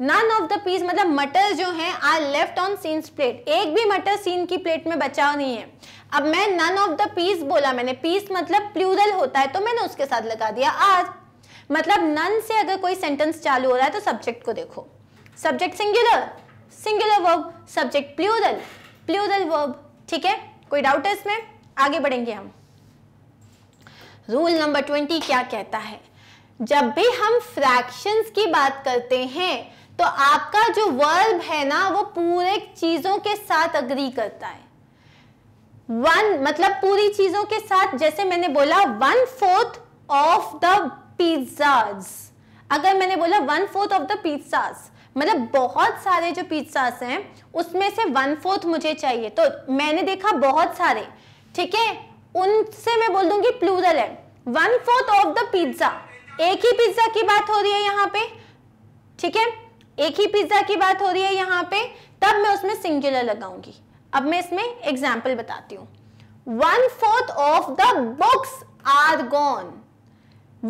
none of the peas मतलब मटर जो है are left on Sean's plate, एक भी मटर सीन की प्लेट में बचा नहीं है। अब मैं नन ऑफ द पीस बोला, मैंने पीस मतलब प्लूरल होता है तो मैंने उसके साथ लगा दिया आर, मतलब नन से अगर कोई सेंटेंस चालू हो रहा है तो सब्जेक्ट को देखो, subject singular, singular verb, subject plural, plural verb, ठीक है। कोई डाउट है इसमें, आगे बढ़ेंगे हम। रूल नंबर ट्वेंटी क्या कहता है, जब भी हम फ्रैक्शंस की बात करते हैं तो आपका जो वर्ब है ना वो पूरे चीजों के साथ अग्री करता है। वन मतलब पूरी चीजों के साथ, जैसे मैंने बोला one fourth of the pizzas, अगर मैंने बोला one fourth of the pizzas, मतलब बहुत सारे जो पिज्जास हैं उसमें से वन फोर्थ मुझे चाहिए। तो मैंने देखा बहुत सारे, ठीक है, उनसे मैं बोल दूंगी प्लूरल है, one fourth of the pizza. एक ही पिज्जा की बात हो रही है यहाँ पे, ठीक है, एक ही पिज्जा की बात हो रही है यहाँ पे, तब मैं उसमें सिंगुलर लगाऊंगी। अब मैं इसमें एग्जाम्पल बताती हूँ। One fourth of the books are gone.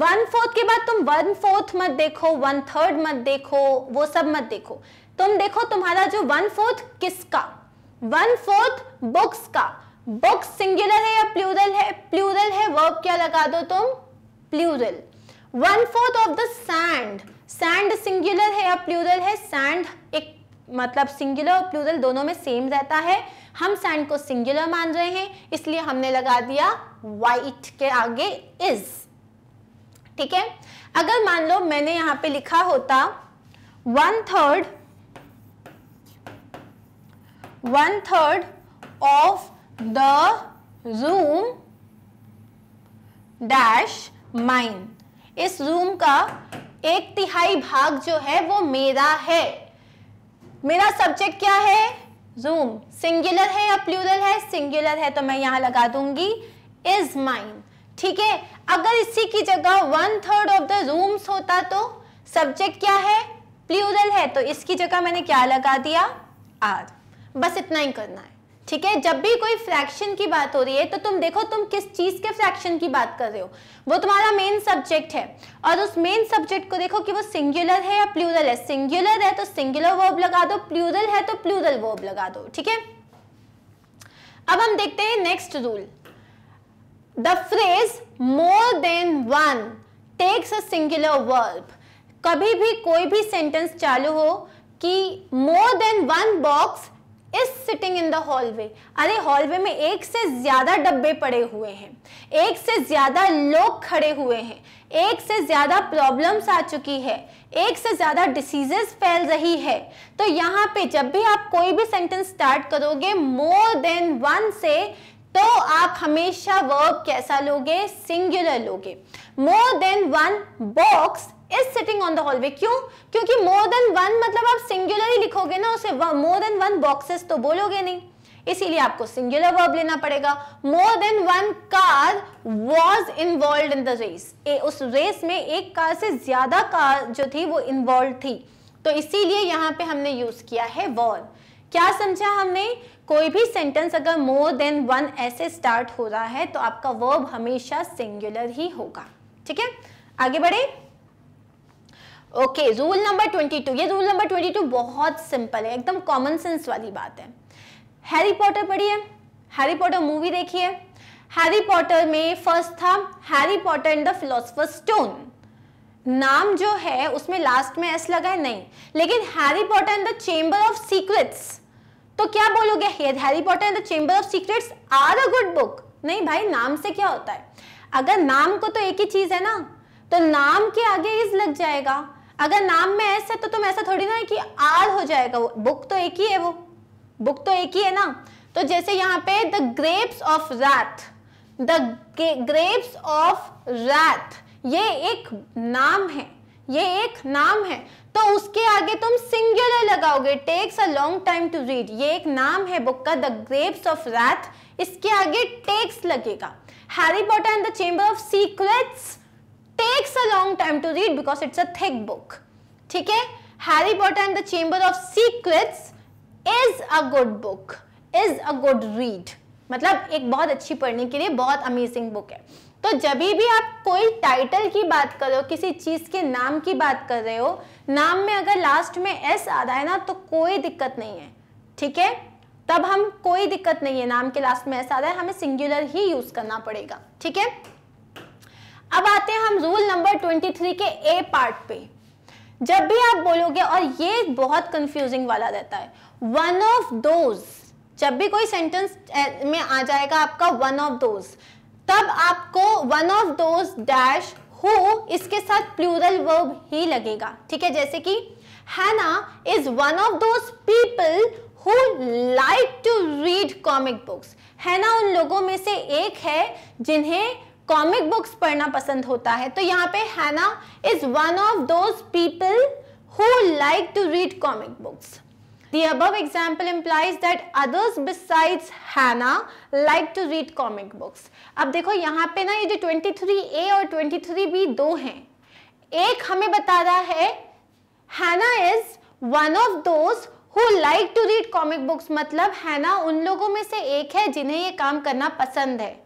One fourth के बाद तुम वन फोर्थ मत देखो, वन थर्ड मत देखो, वो सब मत देखो। तुम देखो तुम्हारा जो वन फोर्थ किसका, वन फोर्थ बुक्स का। बुक्स सिंगुलर है या प्लूरल है? प्लूरल है, वर्ब क्या लगा दो तुम, plural. One fourth of the sand. Sand singular है या प्लूरल है? सैंड एक मतलब सिंगुलर और प्लूरल दोनों में सेम रहता है। हम सैंड को सिंगुलर मान रहे हैं इसलिए हमने लगा दिया वाइट के आगे इज, ठीक है। अगर मान लो मैंने यहां पे लिखा होता one third one third of the room dash mine, इस रूम का एक तिहाई भाग जो है वो मेरा है। मेरा सब्जेक्ट क्या है? रूम। सिंगुलर है या प्लूरल है? सिंगुलर है, तो मैं यहां लगा दूंगी इज माइन, ठीक है। अगर इसी की जगह one third of the rooms होता तो सब्जेक्ट क्या है? प्लूरल है, तो इसकी जगह मैंने क्या लगा दिया? आर। बस इतना ही करना है, ठीक है। जब भी कोई फ्रैक्शन की बात हो रही है तो तुम देखो तुम किस चीज के फ्रैक्शन की बात कर रहे हो। वो तुम्हारा मेन सब्जेक्ट है और उस मेन सब्जेक्ट को देखो कि वो सिंगुलर है या प्लूरल है। सिंगुलर है तो सिंगुलर वर्ब लगा दो, प्लूरल है तो प्लूरल वर्ब लगा दो, ठीक है। अब हम देखते हैं next rule. The phrase more than one takes a singular verb. कभी भी कोई भी सेंटेंस चालू हो कि more than one box is sitting in the hallway. अरे हॉलवे में एक से ज्यादा डब्बे पड़े हुए हैं, एक से ज्यादा लोग खड़े हुए हैं, एक से ज्यादा प्रॉब्लम्स आ चुकी है, एक से ज्यादा डिसीजेस फैल रही है। तो यहाँ पे जब भी आप कोई भी सेंटेंस स्टार्ट करोगे more than one से, तो आप हमेशा वर्ब कैसा लोगे? सिंगुलर लोगे। More than one box is sitting on the hallway. क्यों? क्योंकि मोर देन वन मतलब आप सिंगुलर ही लिखोगे ना उसे, मोर देन वन बॉक्सेस तो बोलोगे नहीं, इसीलिए आपको सिंगुलर वर्ब लेना पड़ेगा। More than one car was involve in the race. उस रेस में एक कार से ज्यादा कार जो थी वो इन्वॉल्व थी, तो इसीलिए यहाँ पे हमने यूज किया है वॉज। क्या समझा हमने? कोई भी सेंटेंस अगर मोर देन वन ऐसे स्टार्ट हो रहा है तो आपका वर्ब हमेशा सिंगुलर ही होगा, ठीक है। आगे बढ़े। ओके, रूल नंबर बाईस। ये रूल नंबर बाईस बहुत सिंपल है, एकदम कॉमन सेंस वाली बात है। हैरी पॉटर पढ़िए, हैरी पॉटर मूवी देखिए। हैरी पॉटर में फर्स्ट था Harry Potter and the philosopher's stone. नाम जो है उसमें लास्ट में एस लगा है नहीं, लेकिन Harry Potter and the chamber of secrets, तो क्या बोलोगे? Harry Potter and the chamber of secrets are a good book. नहीं भाई, नाम से क्या होता है? अगर नाम को तो एक ही चीज है ना, तो नाम के आगे इज लग जाएगा। अगर नाम में एस है तो तुम ऐसा थोड़ी ना है कि आर हो जाएगा, वो बुक तो एक ही है, वो बुक तो एक ही है ना। तो जैसे यहाँ पे the grapes of wrath, the grapes of wrath, ये एक नाम है, ये एक नाम है, तो उसके आगे तुम सिंगुलर लगाओगे। Takes a long time to read, ये एक नाम है बुक का, द ग्रेप्स ऑफ रैथ, इसके आगे टेक्स लगेगा। Harry Potter and the chamber of secrets takes a long time to read because it's a thick book, ठीक है। Harry Potter and the chamber of secrets is a good book, is a good read, मतलब एक बहुत अच्छी पढ़ने के लिए बहुत अमेजिंग बुक है। तो जब भी आप कोई टाइटल की बात कर रहे हो, किसी चीज के नाम की बात कर रहे हो, नाम में अगर लास्ट में एस आ रहा है ना तो कोई दिक्कत नहीं है, ठीक है। तब हम कोई दिक्कत नहीं है, नाम के लास्ट में एस आ रहा है, हमें सिंगुलर ही यूज करना पड़ेगा, ठीक है। अब आते हैं हम रूल नंबर तेईस के ए पार्ट पे। जब भी आप बोलोगे, और ये बहुत कंफ्यूजिंग वाला रहता है, वन ऑफ दोज, जब भी कोई सेंटेंस में आ जाएगा आपका वन ऑफ दोज, तब आपको one of those dash who इसके साथ प्लूरल वर्ब ही लगेगा, ठीक है। जैसे कि Hannah is one of those people who like to read comic books. Hannah उन लोगों में से एक है जिन्हें कॉमिक बुक्स पढ़ना पसंद होता है। तो यहाँ पे Hannah is one of those people who like to read comic books. The above example implies that others besides Hannah like to read comic books. अब देखो यहाँ पे ना ये जो twenty-three A और twenty-three B दो हैं, एक हमें बता रहा है Hannah is one of those who like to read comic books, मतलब Hannah उन लोगों में से एक है जिन्हें ये काम करना पसंद है,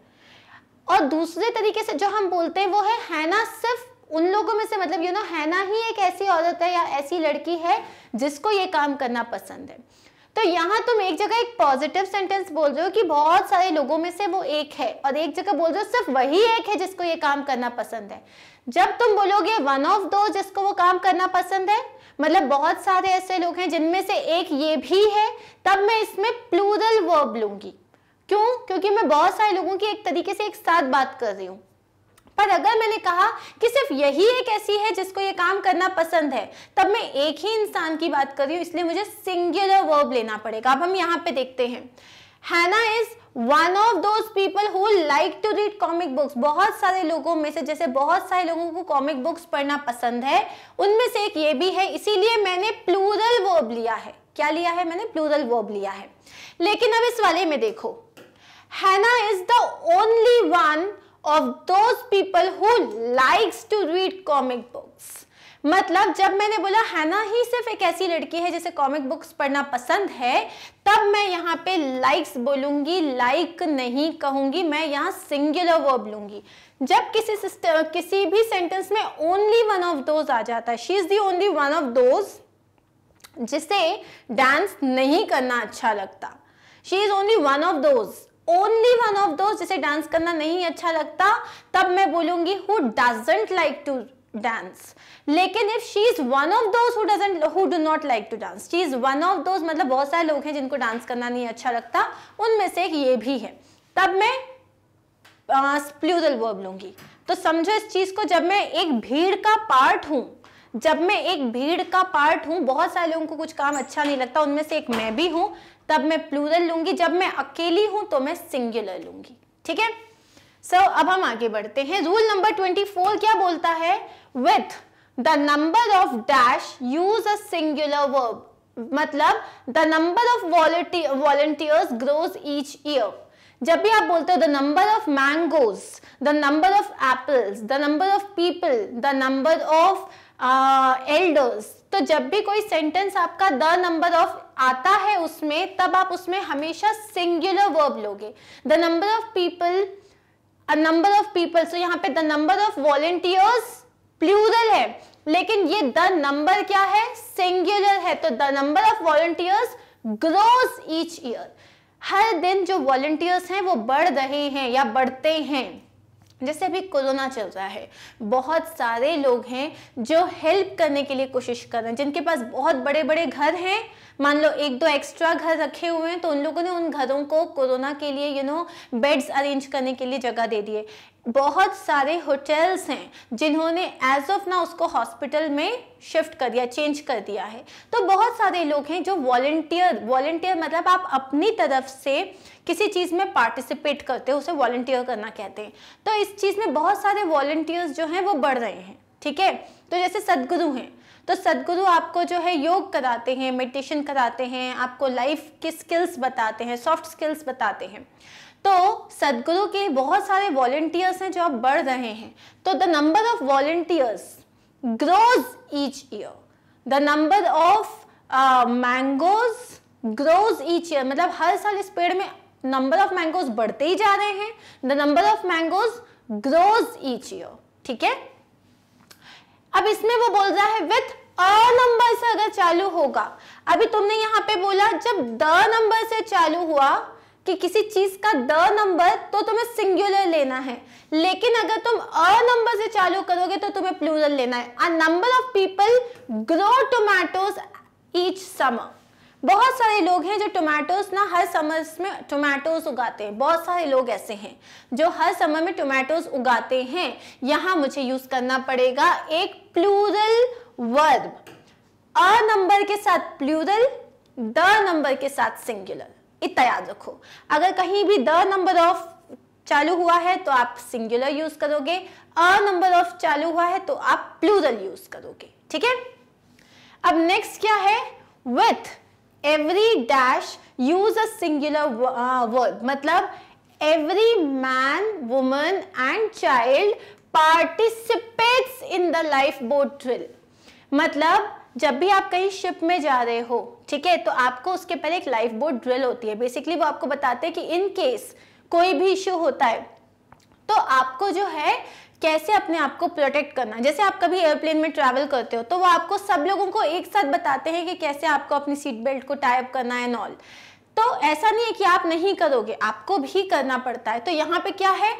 और दूसरे तरीके से जो हम बोलते हैं वो है Hannah सिर्फ उन लोगों में से, मतलब यू नो Hannah ही एक ऐसी औरत है या ऐसी लड़की है जिसको ये काम करना पसंद है. तो यहाँ तुम एक जगह एक पॉजिटिव सेंटेंस बोल रहे हो कि बहुत सारे लोगों में से वो एक है, और एक जगह बोल रहे हो सिर्फ वही एक है जिसको ये काम करना पसंद है. जब तुम बोलोगे वन ऑफ दो जिसको वो काम करना पसंद है, मतलब बहुत सारे ऐसे लोग हैं जिनमें से एक ये भी है, तब मैं इसमें प्लूरल वर्ब लूंगी. क्यों? क्योंकि मैं बहुत सारे लोगों की एक तरीके से एक साथ बात कर रही हूँ. पर अगर मैंने कहा कि सिर्फ यही एक ऐसी है जिसको ये काम करना पसंद है, तब मैं एक ही इंसान की बात कर रही हूँ, इसलिए मुझे सिंगुलर वर्ब लेना पड़ेगा. अब हम यहाँ पे देखते हैं Hannah is one of those people who like to read comic books. बहुत सारे लोगों में से, जैसे बहुत सारे लोगों को कॉमिक बुक्स पढ़ना पसंद है, उनमें से एक ये भी है, इसीलिए मैंने प्लूरल वर्ब लिया है. क्या लिया है? मैंने प्लूरल वर्ब लिया है. लेकिन अब इस वाले में देखो, Hannah is the only one of those people who likes to read comic books. मतलब जब मैंने बोला Hannah ही सिर्फ एक ऐसी लड़की है जिसे कॉमिक बुक्स पढ़ना पसंद है, तब मैं यहाँ पे likes बोलूंगी, like नहीं कहूंगी, मैं यहाँ सिंगुलर वर्ब लूंगी. जब किसी किसी भी सेंटेंस में only one of those आ जाता है, she is the only one of those जिसे डांस नहीं करना अच्छा लगता, she is only one of those, only one of those जिसे डांस करना नहीं अच्छा लगता, तब मैं बोलूंगी who doesn't like to dance. लेकिन if she is one of those who doesn't, who do not like to dance, she is one of those, मतलब बहुत सारे लोग हैं जिनको डांस करना नहीं अच्छा लगता, उनमें से एक ये भी है, तब मैं प्लूरल वर्ब लूंगी. तो समझो इस चीज को, जब मैं एक भीड़ का पार्ट हूँ, जब मैं एक भीड़ का पार्ट हूँ, बहुत सारे लोगों को कुछ काम अच्छा नहीं लगता, उनमें से एक मैं भी हूँ, तब मैं प्लूरल लूंगी. जब मैं अकेली हूँ तो मैं सिंगुलर लूंगी. ठीक है. सो so, अब हम आगे बढ़ते हैं. रूल नंबर चौबीस क्या बोलता है? With the number of dash use a singular verb. मतलब the number of volunteers grows each year. जब भी आप बोलते हो the number of mangoes, the number of apples, the number of people, the number of elders, तो जब भी कोई सेंटेंस आपका द नंबर ऑफ आता है उसमें, तब आप उसमें हमेशा सिंगुलर वर्ब लोगे. The number of people, a number of people, so यहाँ पे the number of volunteers plural है, लेकिन ये द नंबर क्या है? सिंगुलर है. तो the number of volunteers grows each year. हर दिन जो वॉलंटियर्स हैं वो बढ़ रहे हैं या बढ़ते हैं. जैसे अभी कोरोना चल रहा है, बहुत सारे लोग हैं जो हेल्प करने के लिए कोशिश कर रहे हैं, जिनके पास बहुत बड़े बड़े घर हैं, मान लो एक दो एक्स्ट्रा घर रखे हुए हैं, तो उन लोगों ने उन घरों को कोरोना के लिए यू नो बेड्स अरेंज करने के लिए जगह दे दिए. बहुत सारे होटल्स हैं जिन्होंने एज ऑफ ना उसको हॉस्पिटल में शिफ्ट कर दिया, चेंज कर दिया है. तो बहुत सारे लोग हैं जो वॉलंटियर, वॉलंटियर मतलब आप अपनी तरफ से किसी चीज़ में पार्टिसिपेट करते हो, उसे वॉलंटियर करना कहते हैं. तो इस चीज़ में बहुत सारे वॉलंटियर्स जो हैं वो बढ़ रहे हैं. ठीक है. तो जैसे सदगुरु हैं, तो सदगुरु आपको जो है योग कराते हैं, मेडिटेशन कराते हैं, आपको लाइफ के स्किल्स बताते हैं, सॉफ्ट स्किल्स बताते हैं. तो सदगुरु के बहुत सारे वॉलंटियर्स हैं जो आप बढ़ रहे हैं. तो the number of volunteers grows each year, the number of mangoes grows each year, मतलब हर साल इस पेड़ में नंबर ऑफ मैंगोज बढ़ते ही जा रहे हैं. The number of mangoes grows each year. ठीक है. अब इसमें वो बोल रहा है विथ अ नंबर से अगर चालू होगा. अभी तुमने यहाँ पे बोला जब द नंबर से चालू हुआ कि किसी चीज का द नंबर, तो तुम्हें सिंगुलर लेना है. लेकिन अगर तुम अ नंबर से चालू करोगे तो तुम्हें प्लूरल लेना है. A number of people grow tomatoes each summer. बहुत सारे लोग हैं जो टोमेटोज ना हर समर्स में टोमेटोज उगाते हैं. बहुत सारे लोग ऐसे हैं जो हर समर में टोमेटोज उगाते हैं. यहाँ मुझे यूज करना पड़ेगा एक प्लूरल वर्ब, अ नंबर के साथ प्लूरल, द नंबर के साथ सिंगुलर. इतना याद रखो, अगर कहीं भी द नंबर ऑफ चालू हुआ है तो आप सिंगुलर यूज करोगे, अ नंबर ऑफ चालू हुआ है तो आप प्लूरल यूज करोगे. ठीक है. अब नेक्स्ट क्या है, with every dash use a singular word, मतलब every man woman and child participates in the life boat drill, मतलब जब भी आप कहीं शिप में जा रहे हो, ठीक है, तो आपको उसके पहले एक लाइफ बोट ड्रिल होती है, बेसिकली वो आपको बताते हैं कि इन केस कोई भी इश्यू होता है तो आपको जो है कैसे अपने आप को प्रोटेक्ट करना। जैसे आप कभी एयरप्लेन में ट्रैवल करते हो तो वो आपको सब लोगों को एक साथ बताते हैं कि कैसे आपको अपनी सीट बेल्ट को टाई अप करना है एंड ऑल, तो ऐसा नहीं है कि आप नहीं करोगे, आपको भी करना पड़ता है। तो यहाँ पे क्या है,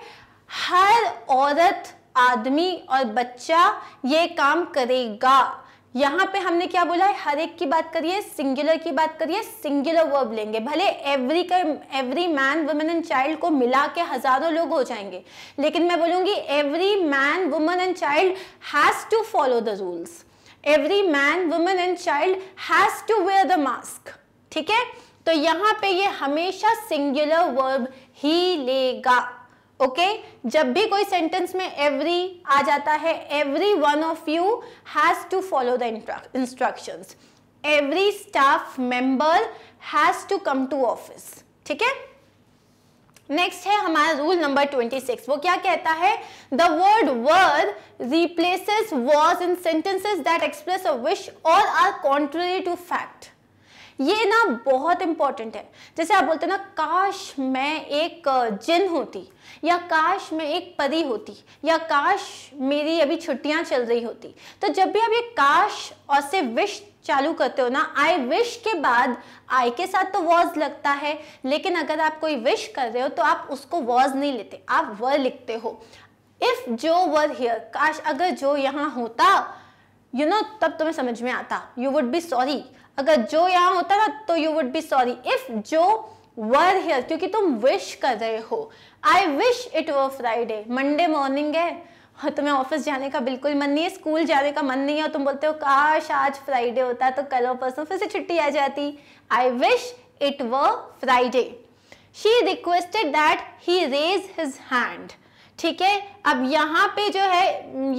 हर औरत, आदमी और बच्चा ये काम करेगा। यहाँ पे हमने क्या बोला है, हर एक की बात करिए, सिंगुलर की बात करिए, सिंगुलर वर्ब लेंगे, भले एवरी का every man woman and child को मिला के हजारों लोग हो जाएंगे, लेकिन मैं बोलूँगी every man woman and child has to follow the rules, every man woman and child has to wear the mask, ठीक है। तो यहाँ पे ये हमेशा सिंगुलर वर्ब ही लेगा, ओके okay? जब भी कोई सेंटेंस में एवरी आ जाता है, every one of you has to follow the instructions, every staff member has to come to office, ठीक है। नेक्स्ट है हमारा रूल नंबर छब्बीस, वो क्या कहता है, the word were replaces was in sentences that express a wish or are contrary to fact. ये ना बहुत इंपॉर्टेंट है, जैसे आप बोलते हैं ना, काश मैं एक जिन होती, या काश मैं एक परी होती, या काश मेरी अभी छुट्टियां चल रही होती, तो जब भी आप ये काश और से विश चालू करते हो ना, आई विश के बाद आई के साथ तो वॉज लगता है, लेकिन अगर आप कोई विश कर रहे हो तो आप उसको वॉज नहीं लेते, आप वर लिखते हो। इफ जो वर हियर, काश अगर जो यहाँ होता, यू you नो know, तब तुम्हें समझ में आता, यू वुड बी सॉरी, अगर जो यहाँ होता ना तो you would be sorry, if जो वर हियर, क्योंकि तुम विश कर रहे हो, I wish it were Friday, Monday morning है और तुम्हें ऑफिस जाने का बिल्कुल मन नहीं है, स्कूल जाने का मन नहीं है और तुम बोलते हो काश आज फ्राइडे होता तो कल और परसों फिर से छुट्टी आ जाती, I wish it were Friday. She requested that he raise his hand, ठीक है। अब यहाँ पे जो है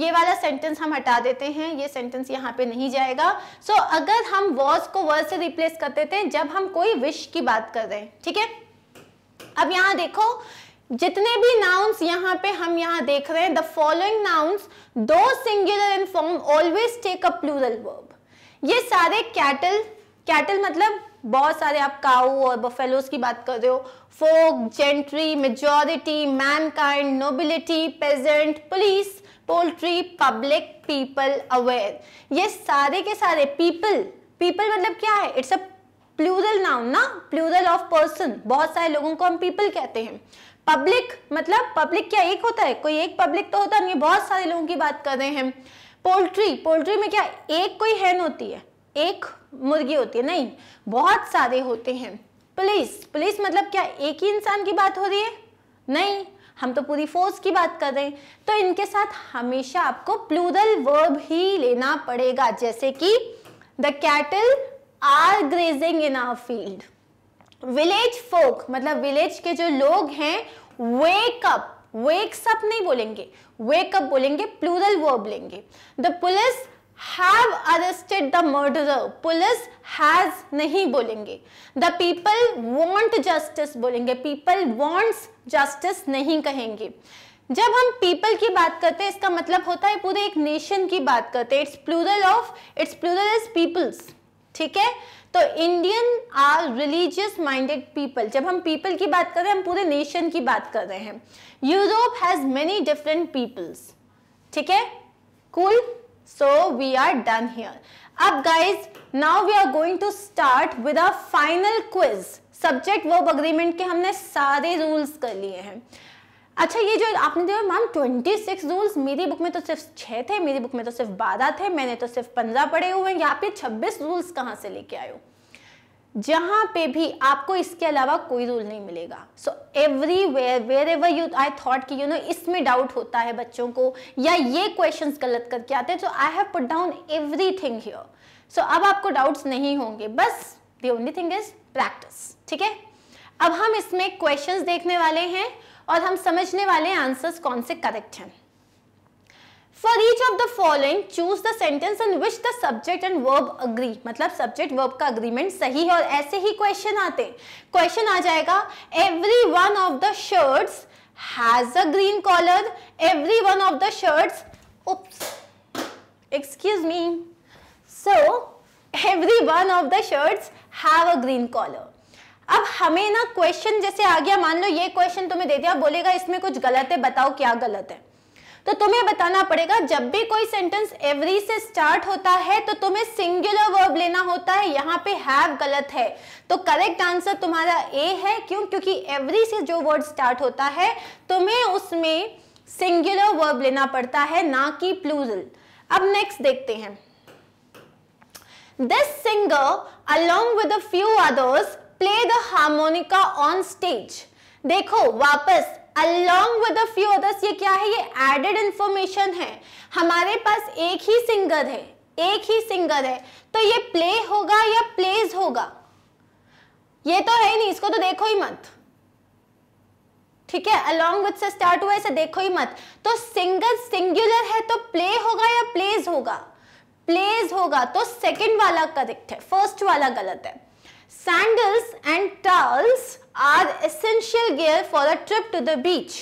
ये वाला सेंटेंस हम हटा देते हैं, ये सेंटेंस यहाँ पे नहीं जाएगा। सो so, अगर हम वॉज को वर्ज से रिप्लेस कर देते हैं जब हम कोई विश की बात कर रहे हैं, ठीक है। अब यहाँ देखो, जितने भी नाउन्स यहाँ पे हम यहाँ देख रहे हैं, the following nouns though singular in form always take a plural verb, ये सारे कैटल, कैटल मतलब बहुत सारे, आप काऊ और बफेलोज की बात कर रहे हो, folk, gentry, majority, mankind, nobility, pageant, police, poultry, public, people, aware, ये सारे के सारे पीपल, पीपल मतलब क्या है, इट्स अ प्लूरल नाउन ना, प्लूरल ऑफ पर्सन, बहुत सारे लोगों को हम पीपल कहते हैं। पब्लिक मतलब पब्लिक क्या एक होता है, कोई एक पब्लिक तो होता नहीं, बहुत सारे लोगों की बात कर रहे हैं। पोल्ट्री, पोल्ट्री में क्या एक कोई हैन होती है, एक मुर्गी होती है, नहीं बहुत सारे होते हैं। पुलिस, पुलिस मतलब क्या एक ही इंसान की बात हो रही है, नहीं हम तो पूरी फोर्स की बात कर रहे हैं। तो इनके साथ हमेशा आपको प्लूरल वर्ब ही लेना पड़ेगा, जैसे कि the cattle are grazing in our field. Village folk मतलब विलेज के जो लोग हैं, वेक अप, वेक्स अप नहीं बोलेंगे, वेक अप बोलेंगे, प्लूरल वर्ब लेंगे। The police Have arrested the murderer, police has नहीं बोलेंगे। The people want justice बोलेंगे, people wants justice नहीं कहेंगे। जब हम people की बात करते हैं इसका मतलब होता है पूरे एक nation की बात करते हैं, it's plural of, it's plural is peoples, ठीक है। तो Indian are religious minded people, जब हम people की बात कर रहे हैं हम पूरे nation की बात कर रहे हैं। Europe has many different peoples, ठीक है, cool। So we are done here. Ab guys, now we are going to start with our final quiz. Subject verb agreement के हमने सारे rules कर लिए हैं। अच्छा, ये जो आपने देखा मैम छब्बीस रूल्स, मेरी बुक में तो सिर्फ छः थे, मेरी बुक में तो सिर्फ बारह थे, मैंने तो सिर्फ पंद्रह पढ़े हुए हैं, यहाँ पे छब्बीस रूल्स कहाँ से लेके आए हो? जहाँ पे भी आपको इसके अलावा कोई रूल नहीं मिलेगा। So everywhere, wherever you, I thought कि यू नो इसमें डाउट होता है बच्चों को, या ये क्वेश्चंस गलत करके आते हैं, so I have put down everything here. सो अब आपको डाउट्स नहीं होंगे, बस the only thing is practice, ठीक है। अब हम इसमें क्वेश्चंस देखने वाले हैं और हम समझने वाले आंसर्स कौन से करेक्ट हैं। For each of the following, choose the sentence in which the subject and verb agree. मतलब subject verb का agreement सही है और ऐसे ही question आते हैं. Question आ जाएगा every one of the shirts has a green collar. Every one of the shirts, oops, excuse me. So every one of the shirts have a green collar. अब हमें ना question जैसे आ गया, मान लो ये question तुम्हें दे दिया, बोलेगा इसमें कुछ गलत है, बताओ क्या गलत है. तो तुम्हें बताना पड़ेगा जब भी कोई सेंटेंस एवरी से स्टार्ट होता है तो तुम्हें सिंगुलर वर्ब लेना होता है. यहाँ पे हैव गलत है तो करेक्ट आंसर तुम्हारा ए है. क्यों? क्योंकि एवरी से जो वर्ड स्टार्ट होता है तुम्हें उसमें सिंगुलर वर्ब लेना पड़ता है, ना कि प्लूरल. अब नेक्स्ट देखते हैं. This singer along with a few others play the harmonica on stage. देखो वापस Along with a few others, ये क्या है? ये added information है. हमारे पास एक ही सिंगर है, एक ही सिंगर है, तो ये प्ले होगा या प्लेज होगा? ये तो है ही नहीं, इसको तो देखो ही मत. ठीक है, along with से स्टार्ट हुआ, इसे देखो ही मत. तो सिंगर सिंगुलर है तो प्ले होगा या प्लेज होगा? प्लेज होगा. तो सेकंड वाला करेक्ट है, फर्स्ट वाला गलत है. Sandals and towels are essential gear for a trip to the beach.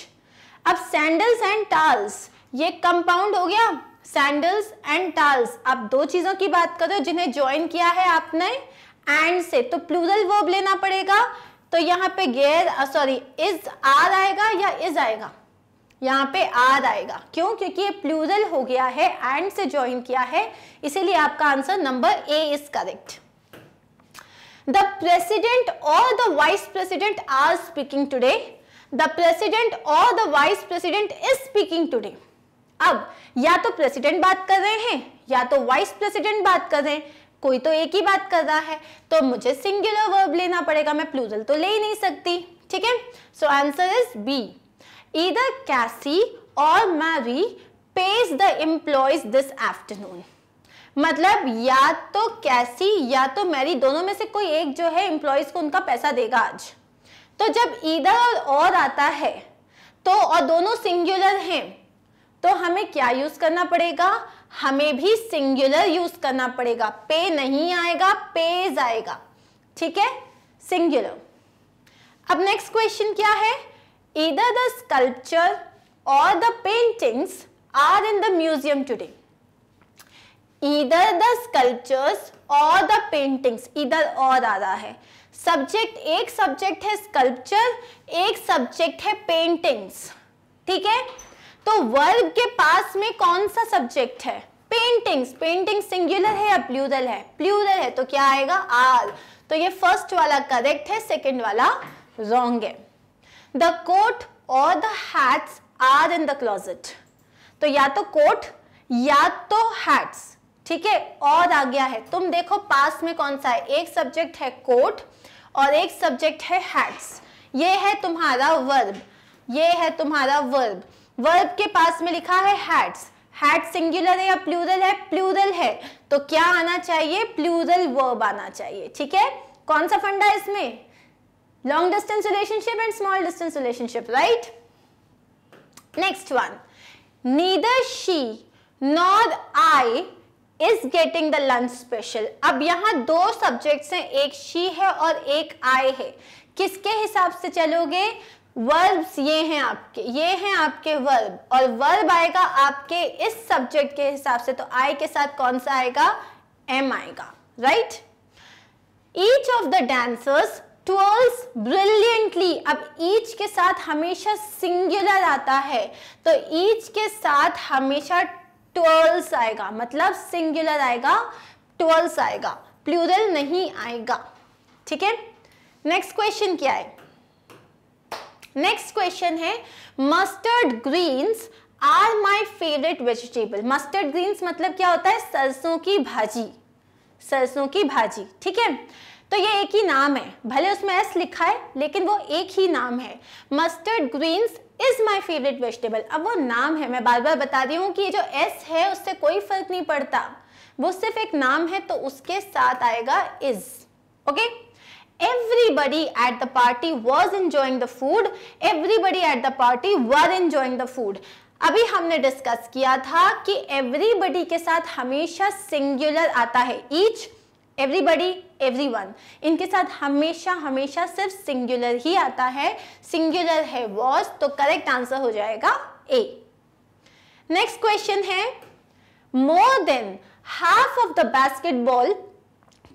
अब sandals and towels ये compound हो गया. Sandals and towels, अब दो चीजों की बात करो जिन्हें join किया है आपने and से, तो plural verb लेना पड़ेगा. तो यहाँ पे gear sorry is are आएगा या is आएगा? यहाँ पे are आएगा. क्यों? क्योंकि ये plural हो गया है, and से join किया है, इसीलिए आपका answer number A is correct. The president or the vice president are speaking today. The president or the vice president is speaking today. अब या तो president बात कर रहे हैं या तो vice president बात कर रहे हैं, कोई तो एक ही बात कर रहा है, तो मुझे singular verb लेना पड़ेगा, मैं plural तो ले ही नहीं सकती. ठीक है, so answer is B. Either Cassie or Mary pays the employees this afternoon. मतलब या तो कैसी या तो मैरी, दोनों में से कोई एक जो है एम्प्लॉयज को उनका पैसा देगा आज. तो जब ईदर और, और आता है तो, और दोनों सिंगुलर हैं, तो हमें क्या यूज करना पड़ेगा? हमें भी सिंगुलर यूज करना पड़ेगा. पे नहीं आएगा, पेज आएगा. ठीक है, सिंगुलर. अब नेक्स्ट क्वेश्चन क्या है? ईदर द स्कल्पचर और the paintings are in the museum today. Either the sculptures or the paintings, इधर और आ रहा है. सब्जेक्ट एक सब्जेक्ट है स्कल्पचर, एक सब्जेक्ट है पेंटिंग्स. ठीक है, तो वर्ब के पास में कौन सा सब्जेक्ट है? पेंटिंग्स. पेंटिंग सिंगुलर है या प्लूरल है? प्लूरल है, तो क्या आएगा? आर. तो ये फर्स्ट वाला करेक्ट है, सेकंड वाला रॉन्ग है. द कोट और the hats are in the closet. तो या तो कोट या तो हैट्स. ठीक है, और आ गया है. तुम देखो पास में कौन सा है, एक सब्जेक्ट है कोट और एक सब्जेक्ट है हैट्स. ये है तुम्हारा वर्ब, ये है तुम्हारा वर्ब. वर्ब के पास में लिखा है हैट्स. हैट सिंगुलर है या प्लूरल है? प्लूरल है, तो क्या आना चाहिए? प्लूरल वर्ब आना चाहिए. ठीक है, कौन सा फंडा है इसमें? Long distance relationship and small distance relationship, right. Next one, neither she not I is getting the lunch special. अब यहाँ दो सब्जेक्ट्स हैं, एक शी है और एक आई है. किसके हिसाब से चलोगे? वर्ब्स ये हैं आपके, ये हैं आपके वर्ब, और वर्ब आएगा आपके इस सब्जेक्ट के हिसाब से. तो आई के साथ कौन सा आएगा? एम आएगा, right. Each of the dancers twirls brilliantly. अब ईच के साथ हमेशा सिंगुलर आता है, तो ईच के साथ हमेशा twirls आएगा, मतलब सिंगुलर आएगा, twirls आएगा, प्लूरल नहीं आएगा. ठीक है, नेक्स्ट क्वेश्चन क्या है? नेक्स्ट क्वेश्चन है mustard greens are my favourite vegetable. Mustard greens मतलब क्या होता है? सरसों की भाजी, सरसों की भाजी. ठीक है, तो ये एक ही नाम है, भले उसमें एस लिखा है लेकिन वो एक ही नाम है. Mustard greens is my favourite vegetable. अब वो नाम है, मैं बार बार बता रही हूँ कि ये जो एस है उससे कोई फर्क नहीं पड़ता, वो सिर्फ एक नाम है, तो उसके साथ आएगा is. Okay, everybody at the party was enjoying the food. Everybody at the party were enjoying the food. अभी हमने डिस्कस किया था कि एवरीबडी के साथ हमेशा सिंगुलर आता है, ईच, एवरीबडी, एवरीवन, इनके साथ हमेशा हमेशा सिर्फ सिंगुलर ही आता है, सिंगुलर है वॉज, तो करेक्ट आंसर हो जाएगा ए। नेक्स्ट क्वेश्चन है, more than half of the basketball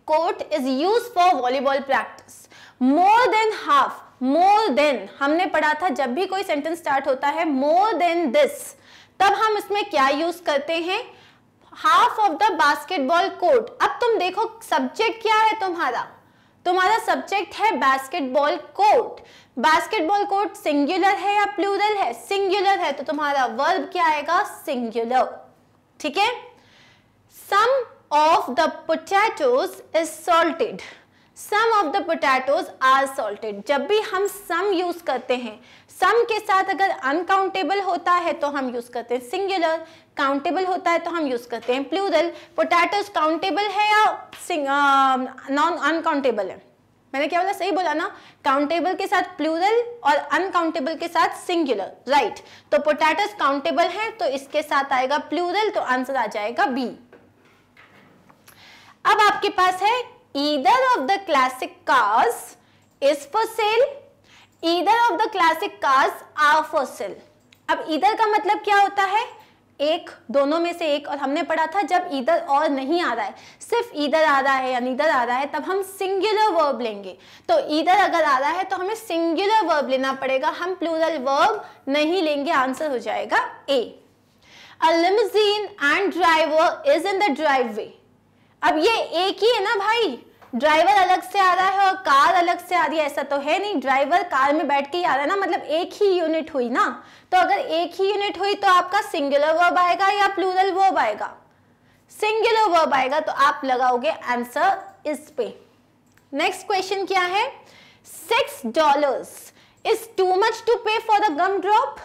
court is use for volleyball practice. More than half, more than हमने पढ़ा था जब भी कोई सेंटेंस स्टार्ट होता है मोर देन दिस, तब हम इसमें क्या यूज करते हैं, half of the basketball court. अब तुम देखो सब्जेक्ट क्या है तुम्हारा, तुम्हारा सब्जेक्ट है basketball court. Basketball court singular है या प्लूरल है, सिंगुलर है, तो तुम्हारा वर्ब क्या आएगा, सिंगुलर। ठीक है, some of the potatoes is salted, some of the potatoes are salted. जब भी हम सम यूज करते हैं, सम के साथ अगर अनकाउंटेबल होता है तो हम यूज करते हैं सिंगुलर, काउंटेबल होता है तो हम यूज करते हैं प्लूरल। पोटैटोज काउंटेबल है या नॉन अनकाउंटेबल है, मैंने क्या बोला, सही बोला ना, काउंटेबल के साथ प्लूरल और अनकाउंटेबल के साथ सिंगुलर, राइट। तो पोटैटोज काउंटेबल है तो इसके साथ आएगा प्लूरल, तो आंसर आ जाएगा बी। अब आपके पास है either of the classic cars is for sale, either of the classic cars are for sale. अब ईदर का मतलब क्या होता है, एक, दोनों में से एक, और हमने पढ़ा था जब ईदर और नहीं आ रहा है, सिर्फ ईदर आ रहा है या नीदर आ रहा है, तब हम सिंगुलर वर्ब लेंगे। तो ईदर अगर आ रहा है तो हमें सिंगुलर वर्ब लेना पड़ेगा, हम प्लूरल वर्ब नहीं लेंगे, आंसर हो जाएगा A. A limousine and driver is in the driveway. अब ये एक ही है ना भाई, ड्राइवर अलग से आ रहा है और कार अलग से आ रही है, ऐसा तो है नहीं, ड्राइवर कार में बैठ के ही आ रहा है ना, मतलब एक ही यूनिट हुई ना, तो अगर एक ही यूनिट हुई तो आपका सिंगुलर वर्ब आएगा या प्लूरल वर्ब आएगा, सिंगुलर वर्ब आएगा, तो आप लगाओगे आंसर इस पे। नेक्स्ट क्वेश्चन क्या है, six dollars is too much to pay for the gum drop,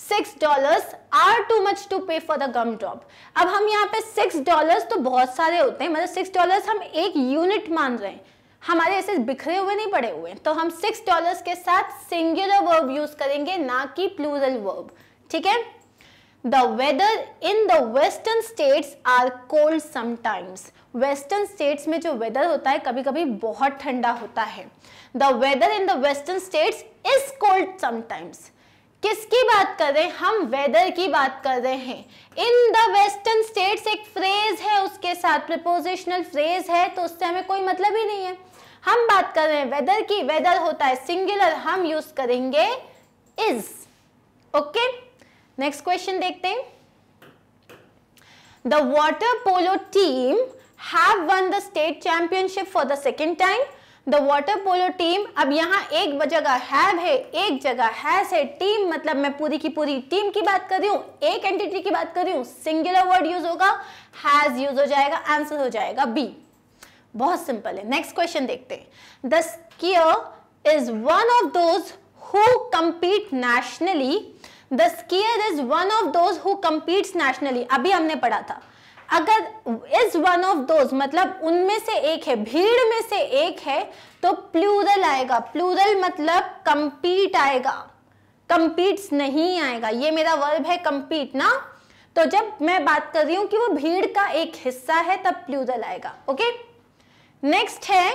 six dollars are too much to pay for the gum drop. अब हम यहाँ पे सिक्स डॉलर्स तो बहुत सारे होते हैं, मतलब सिक्स डॉलर्स हम एक यूनिट मान रहे हैं, हमारे ऐसे बिखरे हुए नहीं पड़े हुए हैं, तो हम सिक्स डॉलर्स के साथ सिंगुलर वर्ब यूज करेंगे, ना कि प्लूरल वर्ब। ठीक है, the weather in the western states are cold sometimes. Western states में जो वेदर होता है कभी कभी बहुत ठंडा होता है। The weather in the western states is cold sometimes. किसकी बात कर रहे हैं हम, वेदर की बात कर रहे हैं। इन द वेस्टर्न स्टेट्स एक फ्रेज है, उसके साथ प्रीपोजिशनल फ्रेज है, तो उससे हमें कोई मतलब ही नहीं है, हम बात कर रहे हैं वेदर की। वेदर होता है सिंगुलर, हम यूज करेंगे इज। ओके, नेक्स्ट क्वेश्चन देखते हैं। The water polo team have won the state championship for the second time. The water polo team, अब यहाँ एक जगह हैव है, एक जगह हैज है, टीम मतलब मैं पूरी की पूरी टीम की बात कर रही हूँ, एक एंटिटी की बात कर रही हूँ, सिंगुलर वर्ड यूज होगा, हैज यूज हो जाएगा, आंसर हो जाएगा बी। बहुत सिंपल है। नेक्स्ट क्वेश्चन देखते हैं। The skier is one of those who compete nationally. The skier is one of those who competes nationally, अभी हमने पढ़ा था। अगर इज वन ऑफ दोज मतलब उनमें से एक है, भीड़ में से एक है, तो प्लूरल आएगा, प्लूरल मतलब कंपीट आएगा, कंपीट्स नहीं आएगा, ये मेरा वर्ब है कंपीट ना, तो जब मैं बात कर रही हूँ कि वो भीड़ का एक हिस्सा है तब प्लूरल आएगा। ओके, नेक्स्ट है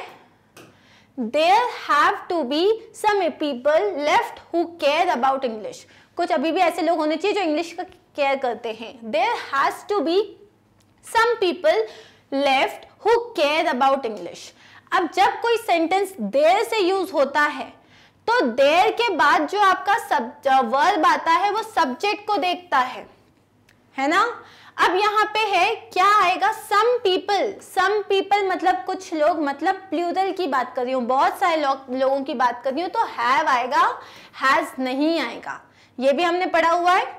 there have to be some people left who care about English. कुछ अभी भी ऐसे लोग होने चाहिए जो इंग्लिश का केयर करते हैं। There has to be Some people left who care about English. अब जब कोई सेंटेंस देयर से यूज होता है तो देयर के बाद जो आपका सब वर्ब आता है वो सब्जेक्ट को देखता है, है ना। अब यहाँ पे है क्या आएगा, some people, some people मतलब कुछ लोग, मतलब प्लूरल की बात कर रही हूँ, बहुत सारे लोग, लोगों की बात कर रही हूँ, तो have आएगा, has नहीं आएगा, ये भी हमने पढ़ा हुआ है।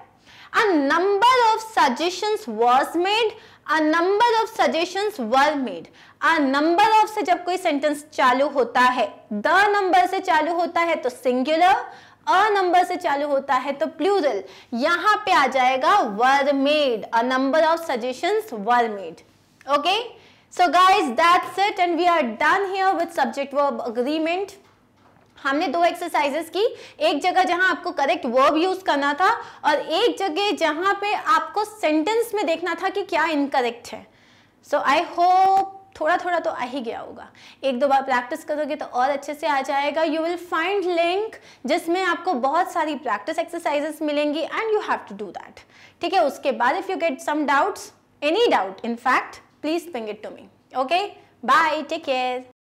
A number of suggestions was made. A number of suggestions were made. A number of से जब कोई सेंटेंस चालू होता है, the number से चालू होता है तो singular, a number से चालू होता है तो plural, यहाँ पे आ जाएगा were made. A number of suggestions were made. Okay, so guys that's it and we are done here with subject verb agreement. हमने दो एक्सरसाइजेस की, एक जगह जहां आपको करेक्ट वर्ब यूज करना था और एक जगह जहां पे आपको सेंटेंस में देखना था कि क्या इनकरेक्ट है। सो आई होप थोड़ा थोड़ा तो आ ही गया होगा, एक दो बार प्रैक्टिस करोगे तो और अच्छे से आ जाएगा। यू विल फाइंड लिंक जिसमें आपको बहुत सारी प्रैक्टिस एक्सरसाइजेस मिलेंगी and you have to do that, ठीक है। उसके बाद if you get some doubts, any doubt in fact, please ping it to me. Okay, bye, take care.